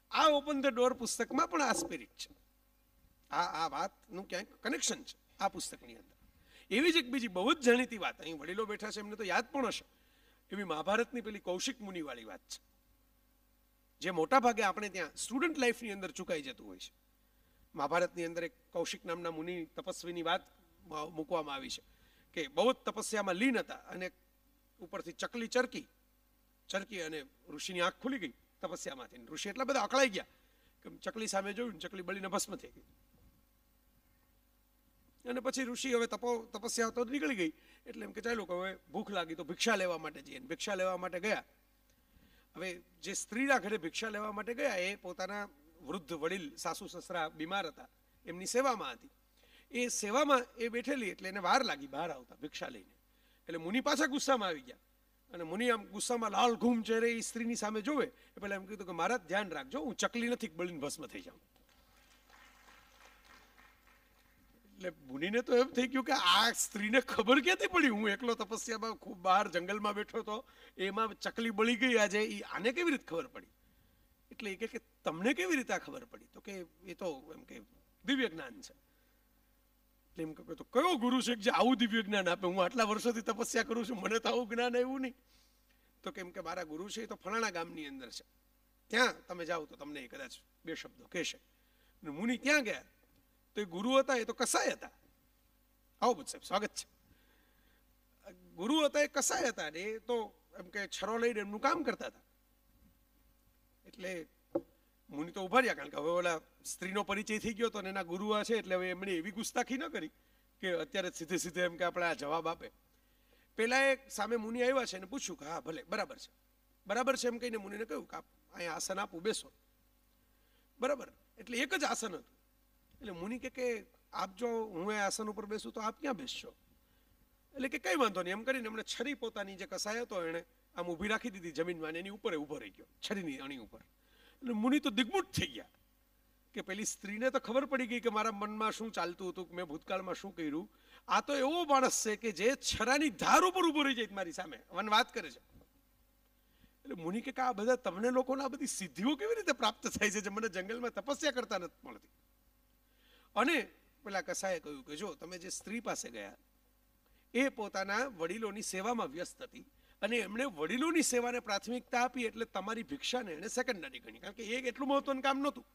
आ ओपन द डोर पुस्तक में पण आ स्पिरिट छे, आ वातनुं क्यांक कनेक्शन छे आ पुस्तकनी अंदर। एवी ज एक बीजी बहु ज जाणीती वात, अहीं वडीलो बेठा छे एमने तो याद पण हशे, एवी महाभारतनी पेली कौशिक मुनि वाली वात छे जे मोटा भागे आपणे त्यां स्टुडंट लाइफनी अंदर चुकाई जतुं होय छे। महाभारतनी अंदर एक कौशिक नामना मुनि तपस्वीनी वात मूकवामां आवी छे के बहु ज तपस्यामां लीन हता अने उपरथी चकली चरकी चरकी अने ऋषिनी आंख खुली गई तपस्यामांथी, ऋषि एटला बधा अकळाई गया के चकली सामे जोयुं, चकली बळीने भस्म थई गई। અને પછી ઋષિ હવે તપસ્યા તો નીકળી ગઈ એટલે એમ કે ચાલો કે હવે ભૂખ લાગી તો ભિક્ષા લેવા માટે જઈએ, ભિક્ષા લેવા માટે ગયા। હવે જે સ્ત્રીના ઘરે ભિક્ષા લેવા માટે ગયા એ પોતાના વૃદ્ધ વડીલ સાસુ સસરા બીમાર હતા, એમની સેવામાં હતી। એ સેવામાં એ બેઠેલી એટલે એને વાર લાગી બહાર આવતા ભિક્ષા લઈને, એટલે મુનિ પાછા ગુસ્સામાં આવી ગયા અને મુનિ આમ ગુસ્સામાં લાલ ઘૂમ ચહેરે એ સ્ત્રીની સામે જોવે, એ પહેલાં એમ કીધું કે મારા ધ્યાન રાખજો, હું ચકલી નથી બળીને ભસ્મ થઈ જાઉં। એટલે મુનિને તો એમ થઈ ગયું કે આ સ્ત્રીને ખબર ક્યાંથી પડી, હું એકલો તપસ્યામાં ખૂબ બહાર જંગલમાં બેઠો હતો, એમાં ચકલી બળી ગઈ આજે, એ આને કેવી રીતે ખબર પડી? એટલે એ કે તમને કેવી રીતે આ ખબર પડી? તો કે એ તો એમ કે દિવ્ય જ્ઞાન છે। એટલે એમ કે તો કયો ગુરુ છે જે આવું દિવ્ય જ્ઞાન આપે? હું આટલા વર્ષોથી તપસ્યા કરું છું, મને તો આવું જ્ઞાન આવ્યું નહીં। તો કેમ કે મારા ગુરુ છે એ તો ફલાણા ગામની અંદર છે, ત્યાં તમે જાઓ તો તમને એ કદાચ બે શબ્દો કહેશે। મુનિ ત્યાં ગયા तो गुरु होता है तो कसाय था, आओ बुद्ध साहब स्वागत है। गुरु होता है कसाय था ने तो एम के छरो लईने एमनु काम करता था। એટલે મુનિ તો ઉભા રહ્યા કારણ કે હવે ઓલા સ્ત્રીનો પરિચય થઈ ગયો તો ને એના ગુરુ આ છે એટલે હવે એમણે એવી ગુસ્તાખી ન કરી કે અત્યારે સીધે સીધે એમ કે આપણે આ જવાબ આપે। પહેલા એક સામે મુનિ આવ્યા છે અને પૂછ્યું કે હા ભલે બરાબર છે, બરાબર છે એમ કહીને મુનિને કહ્યું કે આપ અહીંયા આસન આપો, બેસો બરાબર। એટલે એક જ આસન હતું એટલે મુનિ કે આપ જો હું એ આસન ઉપર બેસું તો આપ ક્યાં બેસશો? એટલે કે કંઈ વાંધો નહીં એમ કરીને એમણે છરી પોતાની જે કસાય હતો એણે આમ ઊભી રાખી દીધી જમીનમાં, એની ઉપર ઊભો રહી ગયો છરીની અણી ઉપર। એટલે મુનિ તો દિગ્મૂઢ થઈ ગયા કે પેલી સ્ત્રીને તો ખબર પડી ગઈ કે મારા મનમાં શું ચાલતું હતું, મેં ભૂતકાળમાં શું કર્યું। આ તો એવો માણસ છે કે જે છરાની ધાર ઉપર ઊભો રહી જાય મારી સામે વન વાત કરે છે। એટલે મુનિ કે આ બધા તમને લોકોને આ બધી સિદ્ધિઓ કેવી રીતે પ્રાપ્ત થાય છે જે મને જંગલમાં તપસ્યા કરતા નથી મળતી? અને પેલા કસાએ કહ્યું કે જો તમે જે સ્ત્રી પાસે ગયા એ પોતાના વડીલોની સેવામાં વ્યસ્ત હતી અને એમણે વડીલોની સેવાને પ્રાથમિકતા આપી એટલે તમારી ભિક્ષાને એણે સેકન્ડરી ગણી, કારણ કે એ એટલું મહત્વનું કામ નહોતું।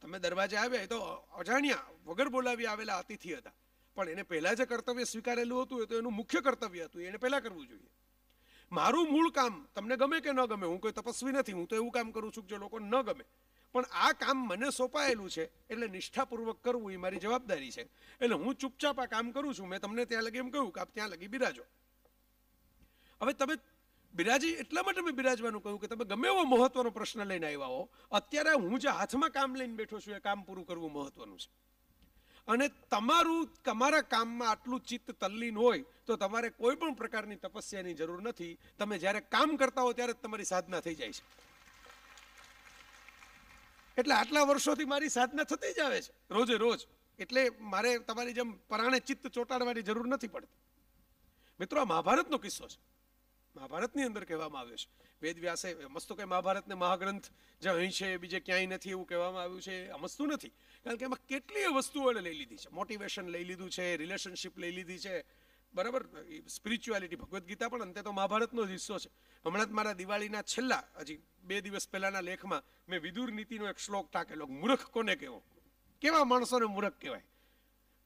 તમે દરવાજે આવ્યા તો અજાણ્યા વગર બોલાવી આવેલા અતિથિ હતા, પણ એને પહેલાં જે કર્તવ્ય સ્વીકારેલું હતું એ તો એનું મુખ્ય કર્તવ્ય હતું, એને પહેલાં કરવું જોઈએ। મારું મૂળ કામ તમને ગમે કે ન ગમે, હું કોઈ તપસ્વી નથી, હું તો એવું કામ કરું છું કે જે લોકો ન ગમે, પણ આ કામ મને સોંપાયેલું છે એટલે નિષ્ઠાપૂર્વક કરવું એ મારી જવાબદારી છે, એટલે હું ચૂપચાપ આ કામ કરું છું। મેં તમને ત્યાં લગી એમ કહ્યું કે આપ ત્યાં લગી બિરાજો, હવે તમે બિરાજી એટલા માટે મેં બિરાજવાનું કહ્યું કે તમે ગમે એવો મહત્વનો પ્રશ્ન લઈને આવ્યા હો, અત્યારે હું જે હાથમાં કામ લઈને બેઠો છું એ કામ પૂરું કરવું મહત્વનું છે, અને તમારા કામમાં આટલું ચિત્ત તલ્લીન હોય તો તમારે કોઈ પણ પ્રકારની તપસ્યાની જરૂર નથી, તમે જ્યારે કામ કરતા હો ત્યારે જ તમારી સાધના થઈ જાય છે। એટલે આટલા વર્ષોથી મારી સાધના થતી જ આવે છે રોજે રોજ, એટલે મારે તમારી જેમ પરાણે ચિત્ત ચોંટાડવાની જરૂર નથી પડતી। મિત્રો આ મહાભારતનો કિસ્સો છે, મહાભારતની અંદર કહેવામાં આવ્યો છે। વેદવ્યાસે અમસ્તુ કે મહાભારતને મહાગ્રંથ જે અહીં છે બીજે ક્યાંય નથી એવું કહેવામાં આવ્યું છે, અમસ્તુ નથી, કારણ કે એમાં કેટલીય વસ્તુઓ લઈ લીધી છે, મોટિવેશન લઈ લીધું છે, રિલેશનશીપ લઈ લીધી છે, બરાબર, સ્પિરિચ્યુઆલિટી, ભગવદ્ ગીતા પણ અંતે તો મહાભારતનો જ હિસ્સો છે। હમણાં જ મારા દિવાળીના છેલ્લા હજી બે દિવસ પહેલાના લેખમાં મેં વિદુર નીતિનો એક શ્લોક ટાંકેલો, મૂર્ખ કોને કહેવો, કેવા માણસોને મૂર્ખ કહેવાય,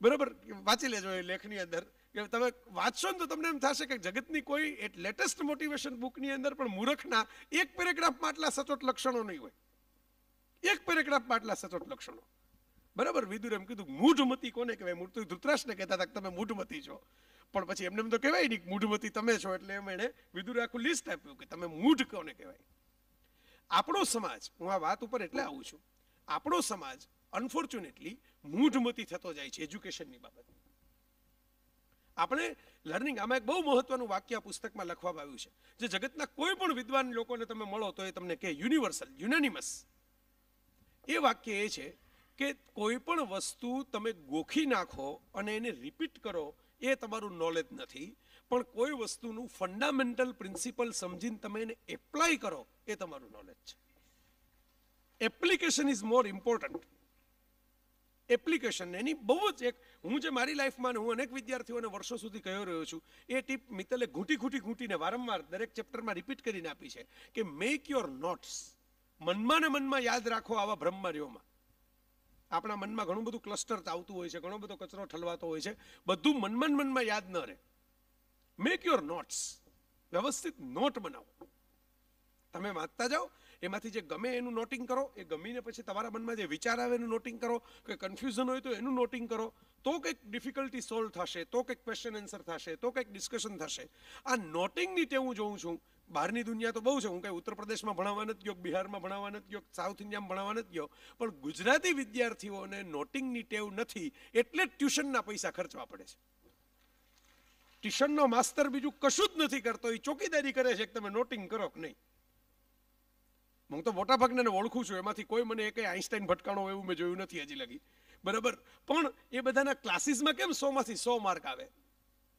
બરાબર, વાંચી લેજો એ લેખની અંદર। કે તમે વાંચશો ને તો તમને એમ થશે કે જગતની કોઈ એટ લેટેસ્ટ મોટિવેશન બુકની અંદર પણ મૂર્ખના એક પેરેગ્રાફમાં આટલા સચોટ લક્ષણો નહીં હોય, એક પેરેગ્રાફમાં આટલા સચોટ લક્ષણો, બરાબર। વિદુર એમ કીધું મૂઢમતી કોને કહેવાય, મૂર્તિ ધૃતરાષ્ટ્રને કહેતા હતા કે તમે મૂઢમતી છો, પણ પછી એમને એમ તો કહેવાય નહીં મૂઢમતી તમે છો, એટલે એમ એણે વિદુર આખું લિસ્ટ આપ્યું કે તમે મૂઢ કોને કહેવાય। આપણો સમાજ, હું આ વાત ઉપર એટલે આવું છું, આપણો સમાજ અનફોર્ચ્યુનેટલી મૂઢમતી થતો જાય છે એજ્યુકેશનની બાબતે। આપણે લર્નિંગ, આમાં એક બહુ મહત્વનું વાક્ય પુસ્તકમાં લખવામાં આવ્યું છે જે જગતના કોઈ પણ વિદ્વાન લોકોને તમે મળો તો એ તમને કહે યુનિવર્સલ, યુનાનિમસ એ વાક્ય એ છે કે કોઈ પણ વસ્તુ તમે ગોખી નાખો અને એને રિપીટ કરો એ તમારું નોલેજ નથી, પણ કોઈ વસ્તુનું ફંડામેન્ટલ પ્રિન્સિપલ સમજીને તમે એને એપ્લાય કરો એ તમારું નોલેજ છે, application is more important. Application એની બહુ જ એક હું જે મારી લાઈફમાં હું અનેક વિદ્યાર્થીઓને વર્ષો સુધી કહ્યો રહ્યો છું એ ટીપ મિત્તલે ઘૂંટી ઘૂંટી ઘૂંટીને વારંવાર દરેક ચેપ્ટરમાં રિપીટ કરીને આપી છે કે મેક યોર નોટ્સ. મનમાં ને મનમાં યાદ રાખો આવા બ્રહ્મર્યોમાં. આપણા મનમાં ઘણું બધું ક્લસ્ટર આવતું હોય છે, ઘણો બધો કચરો ઠલવાતો હોય છે, બધું મનમાં યાદ ન રહે. મેક યોર નોટ્સ, વ્યવસ્થિત નોટ બનાવો. તમે વાંચતા જાઓ એમાંથી જે ગમે એનું નોટિંગ કરો, એ ગમીને પછી તમારા મનમાં જે વિચાર આવે એનું નોટિંગ કરો, કે કન્ફ્યુઝન હોય તો એનું નોટિંગ કરો, તો કંઈક ડિફિકલ્ટી સોલ્વ થશે, તો કંઈક ક્વેશ્ચન એન્સર થશે, તો કંઈક ડિસ્કશન થશે. આ નોટિંગની ટેવ હું જોઉં છું. બહારની દુનિયા તો બહુ છે, હું કંઈ ઉત્તર પ્રદેશમાં ભણાવવા નથી ગયો, બિહારમાં ભણાવવા નથી ગયો, સાઉથ ઇન્ડિયામાં ભણાવવા નથી ગયો, પણ ગુજરાતી વિદ્યાર્થીઓને નોટિંગની ટેવ નથી એટલે ટ્યુશનના પૈસા ખર્ચવા પડે છે. ટ્યુશનનો માસ્તર બીજું કશું જ નથી કરતો, એ ચોકીદારી કરે છે કે તમે નોટિંગ કરો કે નહીં. હું તો મોટાભાગને ઓળખું છું, એમાંથી કોઈ મને એક આઈન્સ્ટાઈન ભટકાણો એવું મેં જોયું નથી હજી લગી, બરાબર. પણ એ બધાના ક્લાસીસમાં કેમ 100 માંથી 100 માર્ક આવે?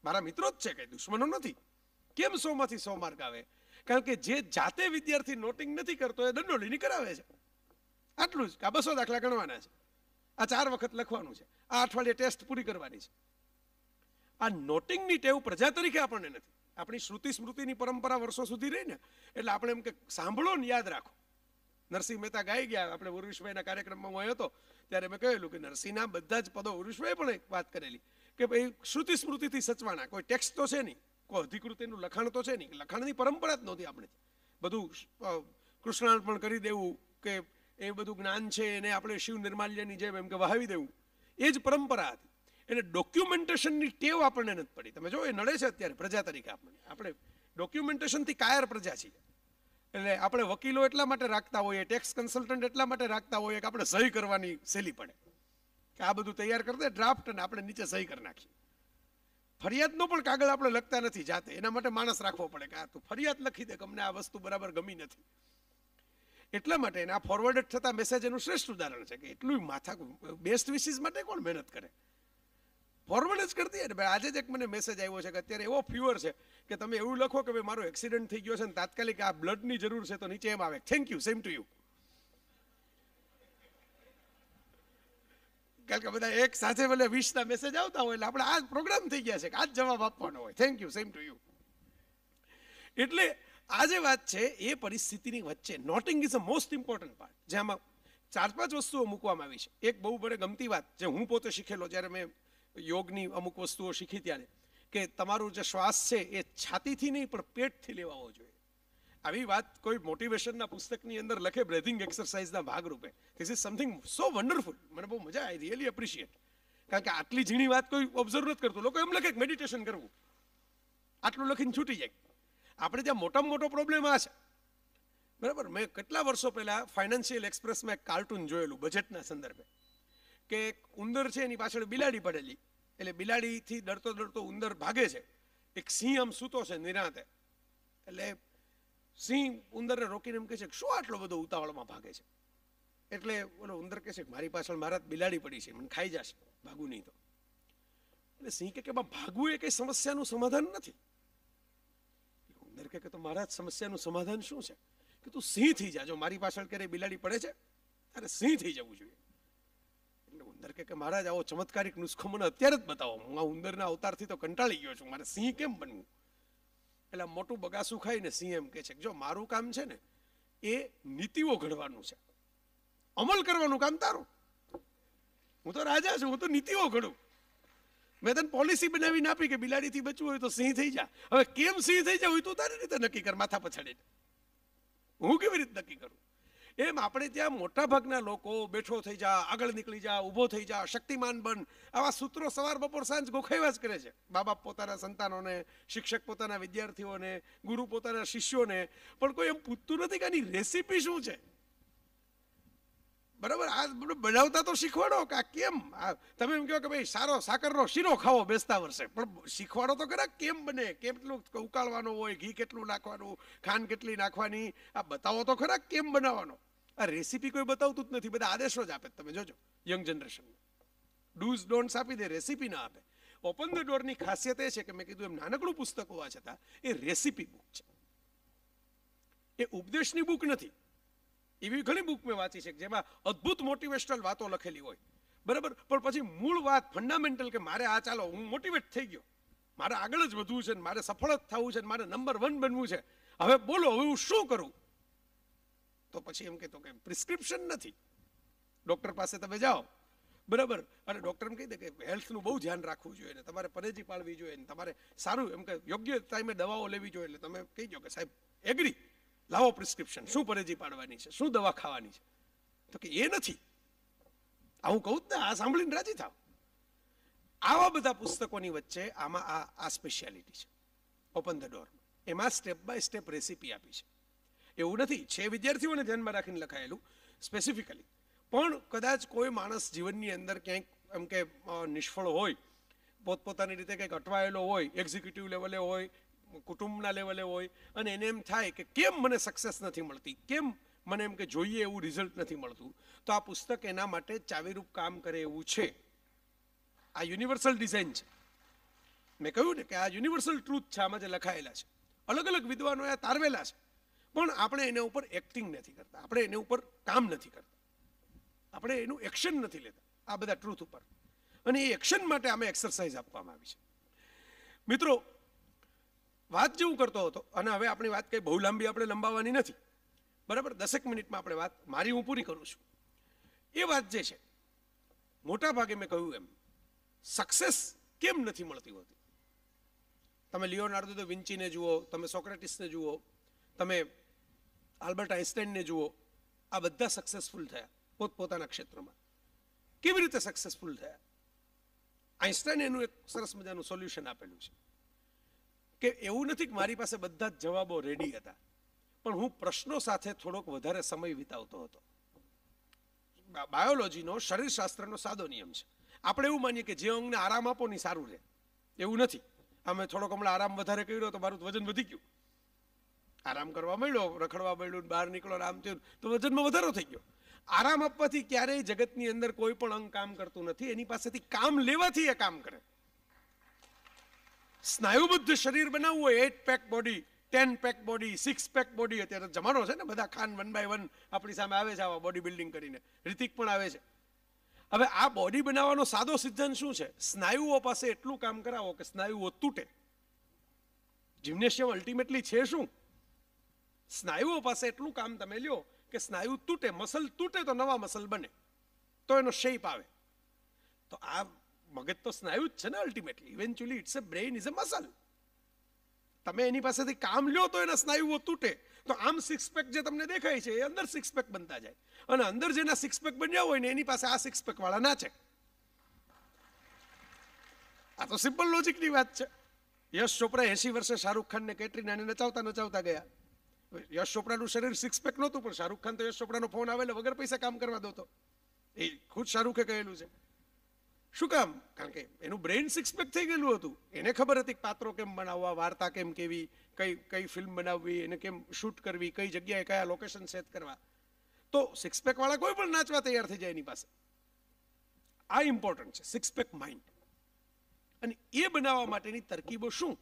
મારા મિત્રો જ છે, કંઈ દુશ્મનો નથી. કેમ 100 માંથી 100 માર્ક આવે? કારણ કે જે જાતે વિદ્યાર્થી નોટિંગ નથી કરતો એ દંડોલીની કરાવે છે. આટલું જ. આ 200 દાખલા ગણવાના છે, આ 4 વખત લખવાનું છે, આ અઠવાડિયે ટેસ્ટ પૂરી કરવાની છે. આ નોટિંગની ટેવ પ્રજા તરીકે આપણને નથી. આપણી શ્રુતિ સ્મૃતિની પરંપરા વર્ષો સુધી રહી ને એટલે આપણે એમ કે સાંભળો ને યાદ રાખો. નરસી મહેતા ગાઈ ગયા, આપણે ઉરુશભાઈના કાર્યક્રમમાં હું આવ્યો હતો ત્યારે મેં કહેલું કે નરસીના બધા જ પદો, ઉરુશભાઈ પણ એક વાત કરેલી કે ભાઈ શ્રુતિ સ્મૃતિથી સચવાના, કોઈ ટેક્સ્ટ તો છે નહીં, કોઈ અધિકૃત એનું લખાણ તો છે નહીં, લખાણની પરંપરા જ નહોતી આપણે. બધું કૃષ્ણાર્પણ કરી દેવું કે એ બધું જ્ઞાન છે એને આપણે શિવ નિર્માલ્યની જેમ એમ કે વહાવી દેવું, એ જ પરંપરા હતી. એટલે ડોક્યુમેન્ટેશનની ટેવ આપણને નથી પડી. તમે જો એ નડે છે અત્યારે પ્રજા તરીકે આપણને, આપણે ડોક્યુમેન્ટેશનથી કાયર પ્રજા છીએ. એટલે આપણે વકીલો એટલા માટે રાખતા હોઈએ, ટેક્સ કન્સલ્ટન્ટ એટલા માટે રાખતા હોઈએ કે આપણે સહી કરવાની સહેલી પડે, કે આ બધું તૈયાર કરી દે ડ્રાફ્ટ અને આપણે નીચે સહી કરી નાખીએ. ફરિયાદનો પણ કાગળ આપણે લખતા નથી જાતે, એના માટે માણસ રાખવો પડે કે આ તું ફરિયાદ લખી દે કે અમને આ વસ્તુ બરાબર ગમી નથી. એટલા માટે એના ફોરવર્ડ થતા મેસેજ એનું શ્રેષ્ઠ ઉદાહરણ છે કે એટલું માથા બેસ્ટ વિશીસ માટે કોણ મહેનત કરે, ફોરવર્ડ જ કરતી હોય ને. આજે જ એક મને મેસેજ આવ્યો છે કે અત્યારે એવો ફીવર છે કે તમે એવું લખો કે ભાઈ મારો એક્સિડન્ટ થઈ ગયો છે ને તાત્કાલિક આ બ્લડની જરૂર છે, તો નીચે એમ આવે thank you, same to you. કારણ કે બધા એક સાથે ભલે 20ના મેસેજ આવતા હોય એટલે આપણે આ પ્રોગ્રામ થઈ ગયા છે કે આ જ જવાબ આપવાનો હોય, thank you, same to you. એટલે આ જે વાત છે એ પરિસ્થિતિની વચ્ચે noting is a most important part, જેમાં 4-5 વસ્તુઓ મૂકવામાં આવી છે. એક બહુ મને ગમતી વાત જે હું પોતે શીખેલો જ્યારે મેં યોગની અમુક વસ્તુઓ શીખી ત્યારે, કે તમારું જે શ્વાસ છે એ છાતીથી નહીં પણ પેટથી લેવાવો જોઈએ. આવી વાત કોઈ મોટિવેશનના પુસ્તકની અંદર લખે બ્રેથિંગ એક્સરસાઇઝના ભાગરૂપે. This is something so wonderful. મને બહુ મજા, આઈ રિયલી એપ્રિશિએટ. કારણ કે આટલી ઝીણી વાત કોઈ ઓબ્ઝર્વ નથી કરતું. લોકો એમ લખે કે મેડિટેશન કરવું, આટલું લખીને છૂટી જાય. આપણે ત્યાં મોટામાં મોટો પ્રોબ્લેમ આ છે, બરાબર. મેં કેટલા વર્ષો પહેલાં ફાઇનાન્શિયલ એક્સપ્રેસમાં એક કાર્ટૂન જોયેલું બજેટના સંદર્ભે, કે એક ઉંદર છે એની પાછળ બિલાડી પડેલી, એટલે બિલાડીથી ડરતો ડરતો ઉંદર ભાગે છે. એક સિંહ આમ સૂતો છે નિરાંતે, એટલે સિંહ ઉંદરને રોકીને એમ કહે છે શું આટલો બધો ઉતાવળમાં ભાગે છે? એટલે ઓલો ઉંદર કહે છે મારી પાછળ મારા બિલાડી પડી છે, મને ખાઈ જશે, ભાગવું નહીં તો. એટલે સિંહ કહે કે ભાગવું એ કંઈ સમસ્યાનું સમાધાન નથી. ઉંદર કહે કે તો મારા સમસ્યાનું સમાધાન શું છે? કે તું સિંહ થઈ જા, જો મારી પાછળ ક્યારે બિલાડી પડે છે ત્યારે સિંહ થઈ જવું જોઈએ. એટલે ઉંદર કહે કે મહારાજ આવો ચમત્કારિક નુસ્ખો મને અત્યારે જ બતાવો, હું આ ઉંદરના અવતારથી તો કંટાળી ગયો છું, મારે સિંહ કેમ બનવું? એટલે મોટું બગાસું ખાઈને સિંહ એમ કહે છે જો મારું કામ છે ને એ નીતિઓ ઘડવાનું છે, અમલ કરવાનું કામ તારું. હું તો રાજા છું, હું તો નીતિઓ ઘડું. મેં તને પોલિસી બનાવીને આપી કે બિલાડીથી બચવું હોય તો સિંહ થઈ જા. હવે કેમ સિંહ થઈ જાવ એ તું તારી રીતે નક્કી કર, માથા પછાડીને હું કેવી રીતે નક્કી કરું? એમ આપણે ત્યાં મોટાભાગના લોકો બેઠો થઈ જા, આગળ નીકળી જા, ઊભો થઈ જા, શક્તિમાન બન, આવા સૂત્રો સવાર બપોર સાંજ ગોખાવ્યા જ કરે છે. મા બાપ પોતાના સંતાનોને, શિક્ષક પોતાના વિદ્યાર્થીઓને, ગુરુ પોતાના શિષ્યોને, પણ કોઈ એમ પૂછતું નથી કે આની રેસીપી શું છે, બરાબર. આ બનાવતા તો શીખવાડો કે આ કેમ, તમે એમ કહો કે ભાઈ સારો સાકરનો શીરો ખાવો બેસતા વર્ષે, પણ શીખવાડો તો ખરા કેમ બને, કેટલું ઉકાળવાનું હોય, ઘી કેટલું નાખવાનું, ખાંડ કેટલી નાખવાની, આ બતાવો તો ખરા કેમ બનાવવાનો. આ રેસીપી કોઈ બતાવતું જ નથી, બધા આદેશો જ આપે. તમે જોજો યંગ જનરેશનને ડૂઝ ડોન્ટ્સ આપી દે, રેસીપી ના આપે. ઓપન ધ ડોરની ખાસિયત એ છે કે મેં કીધું એમ નાનકડું પુસ્તક હોવા છતાં એ રેસીપી બુક છે, એ ઉપદેશની બુક નથી. એવી ઘણી બુક મેં વાંચી છે જેમાં અદ્ભુત મોટિવેશનલ વાતો લખેલી હોય, બરાબર. પણ પછી મૂળ વાત ફંડામેન્ટલ કે મારે આ ચાલો હું મોટિવેટ થઈ ગયો, મારે આગળ જ વધવું છે, મારે સફળ જ થવું છે, મારે નંબર 1 બનવું છે, હવે બોલો હવે હું શું કરું? તો પછી એમ કહેતો કે પ્રિસ્ક્રિપ્શન નથી, ડૉક્ટર પાસે તમે જાઓ, બરાબર, અને ડૉક્ટર એમ કહી દે કે હેલ્થનું બહુ ધ્યાન રાખવું જોઈએ ને તમારે પરેજી પાળવી જોઈએ ને તમારે સારું એમ કે યોગ્ય ટાઈમે દવાઓ લેવી જોઈએ. એટલે તમે કહી દો કે સાહેબ એગ્રી, લાવો પ્રિસ્ક્રિપ્શન, શું પરેજી પાડવાની છે, શું દવા ખાવાની છે? તો કે એ નથી, આ હું કહું જ ને, આ સાંભળીને રાજી થાવ. આવા બધા પુસ્તકોની વચ્ચે આમાં આ સ્પેશિયાલિટી છે, ઓપન ધ ડોર, એમાં સ્ટેપ બાય સ્ટેપ રેસીપી આપી છે. એવું નથી છે વિદ્યાર્થીઓને ધ્યાનમાં રાખીને લખાયેલું સ્પેસિફિકલી, પણ કદાચ કોઈ માણસ જીવનની અંદર ક્યાંક એમ કે નિષ્ફળ હોય, પોતપોતાની રીતે કંઈક અટવાયેલો હોય, એક્ઝિક્યુટિવ લેવલે હોય, કુટુંબના લેવલે હોય, અને એને એમ થાય કે કેમ મને સક્સેસ નથી મળતી, કેમ મને એમ કે જોઈએ એવું રિઝલ્ટ નથી મળતું, તો આ પુસ્તક એના માટે ચાવીરૂપ કામ કરે એવું છે. આ યુનિવર્સલ ડિઝાઇન છે, મેં કહ્યું ને કે આ યુનિવર્સલ ટ્રુથ છે આમાં જે લખાયેલા છે, અલગ અલગ વિદ્વાનો આ તારવેલા છે, પણ આપણે એના ઉપર એક્ટિંગ નથી કરતા, આપણે એના ઉપર કામ નથી કરતા, આપણે એનું એક્શન નથી લેતા આ બધા ટ્રુથ ઉપર, અને એ એક્શન માટે અમે એક્સરસાઇઝ આપવામાં આવી છે. મિત્રો વાત જેવું કરતો હતો, અને હવે આપણી વાત કંઈ બહુ લાંબી આપણે લંબાવવાની નથી, બરાબર, 10 મિનિટમાં આપણે વાત મારી હું પૂરી કરું છું. એ વાત જે છે મોટા ભાગે મેં કહ્યું એમ સક્સેસ કેમ નથી મળતી હોતી. તમે લિયોનાર્ડો દ વિંચીને જુઓ, તમે સોક્રેટિસને જુઓ, તમે આલ્બર્ટ આઇન્સ્ટાઈનને જુઓ, આ બધા સક્સેસફુલ થયા પોતપોતાના ક્ષેત્રમાં. કેવી રીતે સક્સેસફુલ થયા? આઇન્સ્ટાઈને એનું એક સરસ મજાનું સોલ્યુશન આપેલું છે કે એવું નથી કે મારી પાસે બધા જ જવાબો રેડી હતા, પણ હું પ્રશ્નો સાથે થોડોક વધારે સમય વિતાવતો હતો. બાયોલોજીનો શરીરશાસ્ત્રનો સાદો નિયમ છે, આપણે એવું માનીએ કે જે અંગને આરામ આપો ને સારું રહે, એવું નથી. અમે થોડોક હમણાં આરામ વધારે કર્યો તો મારું વજન વધી ગયું, આરામ કરવા મળ્યો, રખડવા મળ્યું, બહાર નીકળો, આરામ થયું તો વજનમાં વધારો થઈ ગયો. આરામ આપવાથી ક્યારેય જગતની અંદર કોઈ પણ અંગ કામ કરતું નથી, એની પાસેથી કામ લેવાથી એ કામ કરે. સ્નાયુબદ્ધ શરીર બનાવવું હોય, 8 pack body 10 pack body 6 pack body અત્યારે જમાનો છે ને, બધા ખાન 1 બાય 1 આપણી સામે આવે છે, આવા બોડી બિલ્ડિંગ કરીને રિતિક પણ આવે છે. હવે આ બોડી બનાવવાનો સાદો સિદ્ધાંત શું છે? સ્નાયુઓ પાસે એટલું કામ કરાવો કે સ્નાયુઓ તૂટે. જિમ્નેશિયમ અલ્ટિમેટલી છે શું? સ્નાયુઓ પાસે એટલું કામ તમે લ્યો કે સ્નાયુ તૂટે, મસલ તૂટે તો નવા મસલ બને, તો એનો શેપ આવે. તો આ મગજ તો સ્નાયુ જ છે ને ultimately, eventually it's a brain is a muscle. તમે એની પાસેથી કામ લ્યો તો એના સ્નાયુઓ તૂટે, તો આમ 6 પેક જે તમને દેખાય છે એ અંદર 6 પેક બનતા જાય, અને અંદર જેના 6 પેક બન્યા હોય ને એની પાસે આ 6 પેક વાળા ના છે. આ તો સિમ્પલ લોજિકની વાત છે. યશ ચોપરા 80 વર્ષે શાહરુખ ખાનને કેટરીનાને નચાવતા ગયા. યશ ચોપરાનું શરીર 6 પેક નહોતું, પણ શાહરુખ ખાન તો યશ ચોપરાનો ફોન આવેલો વગર પૈસા કામ કરવા દોતો, એ ખુદ શાહરુખે કહેલું છે. શું કામ? કારણ કે એનું બ્રેઇન 6 પેક થઈ ગયેલું હતું, એને ખબર હતી પાત્રો કેમ બનાવવા, વાર્તા કેમ કેવી, કઈ ફિલ્મ બનાવવી, એને કેમ શૂટ કરવી, કઈ જગ્યાએ કયા લોકેશન સેટ કરવા. તો 6 પેક વાળા કોઈ પણ નાચવા તૈયાર થઈ જાય એની પાસે. આ ઇમ્પોર્ટન્ટ છે 6 પેક માઇન્ડ, અને એ બનાવવા માટેની તરકીબો શું,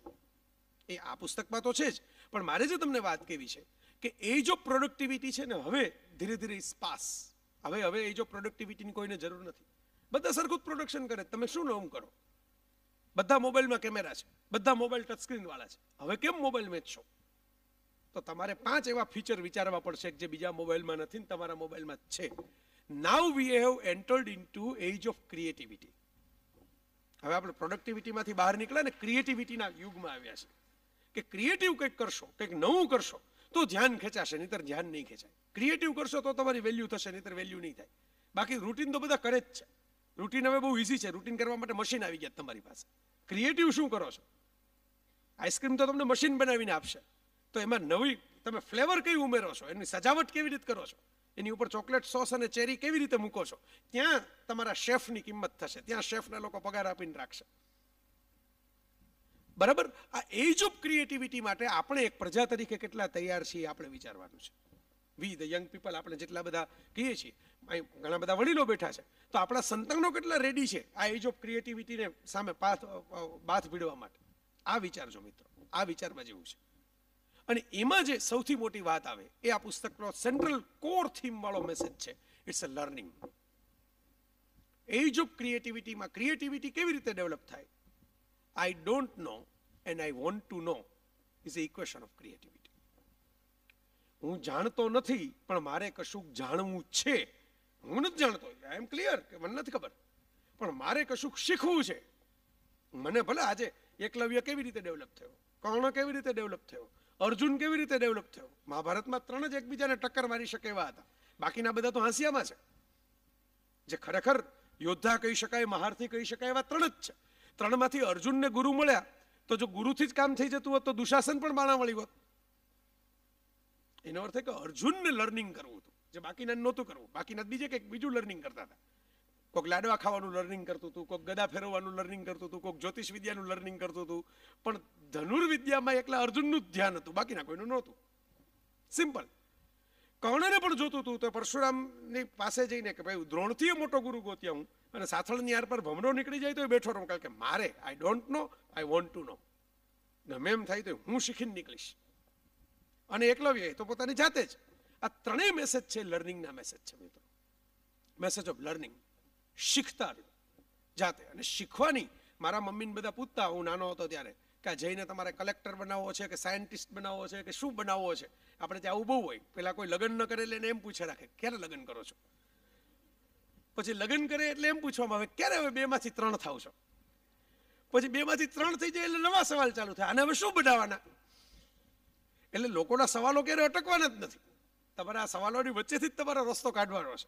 એ આ પુસ્તકમાં તો છે જ. પણ મારે જે તમને વાત કહેવી છે કે એજ ઓફ પ્રોડક્ટિવિટી છે ને હવે ધીરે ધીરે સ્પાસ, હવે એજ ઓફ પ્રોડક્ટિવિટીની કોઈને જરૂર નથી, બધા સરખું જ પ્રોડક્શન કરે. તમે શું નવું કરો? બધા મોબાઈલમાં કેમેરા છે, બધા મોબાઈલ ટચસ્ક્રીનવાળા છે, હવે કેમ મોબાઈલ વેચશો? તો તમારે 5 એવા ફીચર વિચારવા પડશે જે બીજા મોબાઈલમાં નથી ને તમારા મોબાઈલમાં છે. Now we have entered into age of creativity. હવે આપણે પ્રોડક્ટિવિટીમાંથી બહાર નીકળ્યા ને ક્રિએટિવિટીના યુગમાં આવ્યા છે, કે ક્રિએટિવ કંઈક કરશો, કંઈક નવું કરશો તો ધ્યાન ખેંચાશે, નહીંતર ધ્યાન નહીં ખેંચાય. ક્રિએટિવ કરશો તો તમારી વેલ્યુ થશે, નહીંતર વેલ્યુ નહીં થાય. બાકી રૂટીન તો બધા કરે જ છે, રૂટીન હવે બહુ ઇઝી છે, રૂટીન કરવા માટે મશીન આવી ગયા તમારી પાસે. ક્રિએટિવ શું કરો છો? આઈસ્ક્રીમ તો તમને મશીન બનાવીને આપશે, તો એમાં નવી તમે ફ્લેવર કઈ ઉમેરો છો, એની સજાવટ કેવી રીતે કરો છો, એની ઉપર ચોકલેટ સોસ અને ચેરી કેવી રીતે મૂકો છો, ત્યાં તમારા શેફની કિંમત થશે, ત્યાં શેફના લોકો પગાર આપીને રાખશે, બરાબર. આ એજ ઓફ ક્રિએટિવિટી માટે આપણે એક પ્રજા તરીકે કેટલા તૈયાર છીએ આપણે વિચારવાનું છે. વી ધ યંગ પીપલ, આપણે જેટલા બધા કહીએ છીએ, ઘણા બધા વડીલો બેઠા છે, તો આપણા સંતાનો કેટલા રેડી છે આ એજ ઓફ ક્રિએટિવિટીને સામે બાથ ભીડવા માટે? આ વિચારજો મિત્રો, આ વિચારવા જેવું છે. અને એમાં જે સૌથી મોટી વાત આવે એ આ પુસ્તકનો સેન્ટ્રલ કોર થીમ વાળો મેસેજ છે. It's a learning. Age of ક્રિએટિવિટીમાં ક્રિએટિવિટી કેવી રીતે ડેવલપ થાય, I don't know and I want to know is a equation of creativity. હું જાણતો નથી પણ મારે કશુંક જાણવું છે. હું નથી જાણતો, આઈ એમ ક્લિયર કે મને નથી ખબર, પણ મારે કશુંક શીખવું છે. મને ભલે આજે એકલવ્ય કેવી રીતે ડેવલપ થયો, કર્ણ કેવી રીતે ડેવલપ થયો, અર્જુન કેવી રીતે ડેવલપ થયો, મહાભારતમાં ત્રણ જ એકબીજાને ટક્કર મારી શકે એવા હતા, બાકીના બધા તો હાંસિયામાં છે. જે ખરેખર યોદ્ધા કહી શકાય, મહારથી કહી શકાય એવા ત્રણ જ છે. ત્રણમાંથી અર્જુનને ગુરુ મળ્યા, તો જો ગુરુથી જ કામ થઈ જતું હોત તો દુશાસન પણ બાણા વળી હોત. એનો અર્થ એ કે અર્જુનને લર્નિંગ કરવું હતું જે બાકીના નહોતું કરવું. બાકીના બીજે કંઈક બીજું લર્નિંગ કરતા હતા. કોઈક લાડવા ખાવાનું લર્નિંગ કરતું હતું, કોઈક ગદા ફેરવવાનું લર્નિંગ કરતું હતું, કોઈક જ્યોતિષ વિદ્યાનું લર્નિંગ કરતું હતું, પણ ધનુર્વિદ્યામાં એકલા અર્જુનનું જ ધ્યાન હતું, બાકીના કોઈનું નહોતું. સિમ્પલ. કર્ણને પણ જોતું હતું તો પરશુરામની પાસે જઈને કે ભાઈ દ્રોણથી મોટો ગુરુ ગોત્યા હું, અને સાથળની આર પર ભમરો નીકળી જાય તો એ બેઠો રહો, કારણ કે મારે I don't know I want to know, ગમે એમ થાય તો હું શીખીને નીકળીશ. અને એકલવ્ય તો પોતાની જાતે જ. આ ત્રણેય મેસેજ છે લર્નિંગના મેસેજ છે મિત્રો. મેસેજ ઓફ લર્નિંગ, શીખતા રહ્યો જાતે. અને શીખવાની, મારા મમ્મીને બધા પૂછતા હું નાનો હતો ત્યારે કે આ જઈને તમારે કલેક્ટર બનાવવો છે કે સાયન્ટિસ્ટ બનાવવો છે કે શું બનાવવો છે. આપણે ત્યાં આવું બહુ હોય, પેલા કોઈ લગ્ન ન કરે એટલે એમ પૂછે રાખે ક્યારે લગ્ન કરો છો, પછી લગ્ન કરે એટલે એમ પૂછવામાં આવે ક્યારે હવે 2 માંથી 3 થાવ છો, પછી 2 માંથી 3 થઈ જાય એટલે નવા સવાલ ચાલુ થાય, આને હવે શું બનાવવાના. એટલે લોકોના સવાલો ક્યારે અટકવાના જ નથી, તમારા આ સવાલોની વચ્ચેથી જ તમારો રસ્તો કાઢવાનો છે,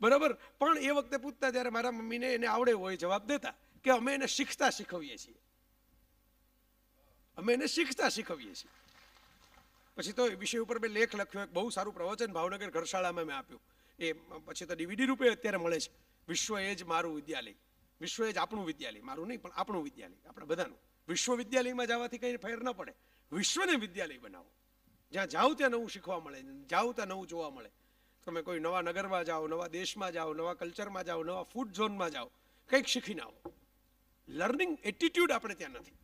બરાબર. પણ એ વખતે પૂછતા જ્યારે મારા મમ્મીને એને આવડે હોય જવાબ દેતા કે અમે એને શીખતા શીખવીએ છીએ, અમે એને શીખતા શીખવીએ છીએ. પછી તો એ વિષય ઉપર મેં લેખ લખ્યો, એક બહુ સારું પ્રવચન ભાવનગર ઘરશાળામાં મેં આપ્યું. એ પછી તો DVD રૂપે અત્યારે મળે છે. વિશ્વ એ જ મારું વિદ્યાલય, વિશ્વ એ જ આપણું વિદ્યાલય. મારું નહીં પણ આપણું વિદ્યાલય, આપણે બધાનું. વિશ્વવિદ્યાલયમાં જવાથી કંઈ ફેર ન પડે, વિશ્વને વિદ્યાલય બનાવો. જ્યાં જાઓ ત્યાં નવું શીખવા મળે, જાઓ ત્યાં નવું જોવા મળે. તમે કોઈ નવા નગરમાં જાઓ, નવા દેશમાં જાઓ, નવા કલ્ચરમાં જાઓ, નવા ફૂડ ઝોનમાં જાઓ, કંઈક શીખીને આવો. લર્નિંગ એટીટ્યૂડ આપણે ત્યાં નથી.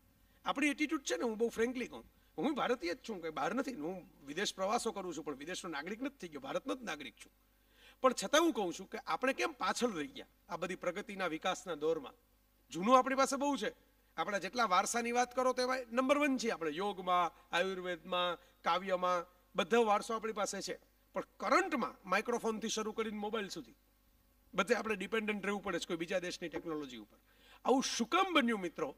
આપણી એટીટ્યૂડ છે ને, હું બહુ ફ્રેન્કલી કહું, હું ભારતીય જ છું, કંઈ બહાર નથી. હું વિદેશ પ્રવાસો કરું છું પણ વિદેશનો નાગરિક નથી થઈ ગયો, ભારતનો જ નાગરિક છું. પણ છતાં હું કહું છું કે આપણે કેમ પાછળ રહી ગયા આ બધી પ્રગતિના વિકાસના દોરમાં. જૂનું આપણી પાસે બહુ છે. આપણા જેટલા વારસાની વાત કરો તો એમાં નંબર 1 છે આપણે. યોગમાં, આયુર્વેદમાં, કાવ્યમાં બધો વારસો આપણી પાસે છે. પણ કરંટમાં માઇક્રોફોનથી શરૂ કરીને મોબાઈલ સુધી બધે આપણે ડિપેન્ડન્ટ રહેવું પડે છે કોઈ બીજા દેશની ટેકનોલોજી ઉપર. આવું શું કામ બન્યું મિત્રો?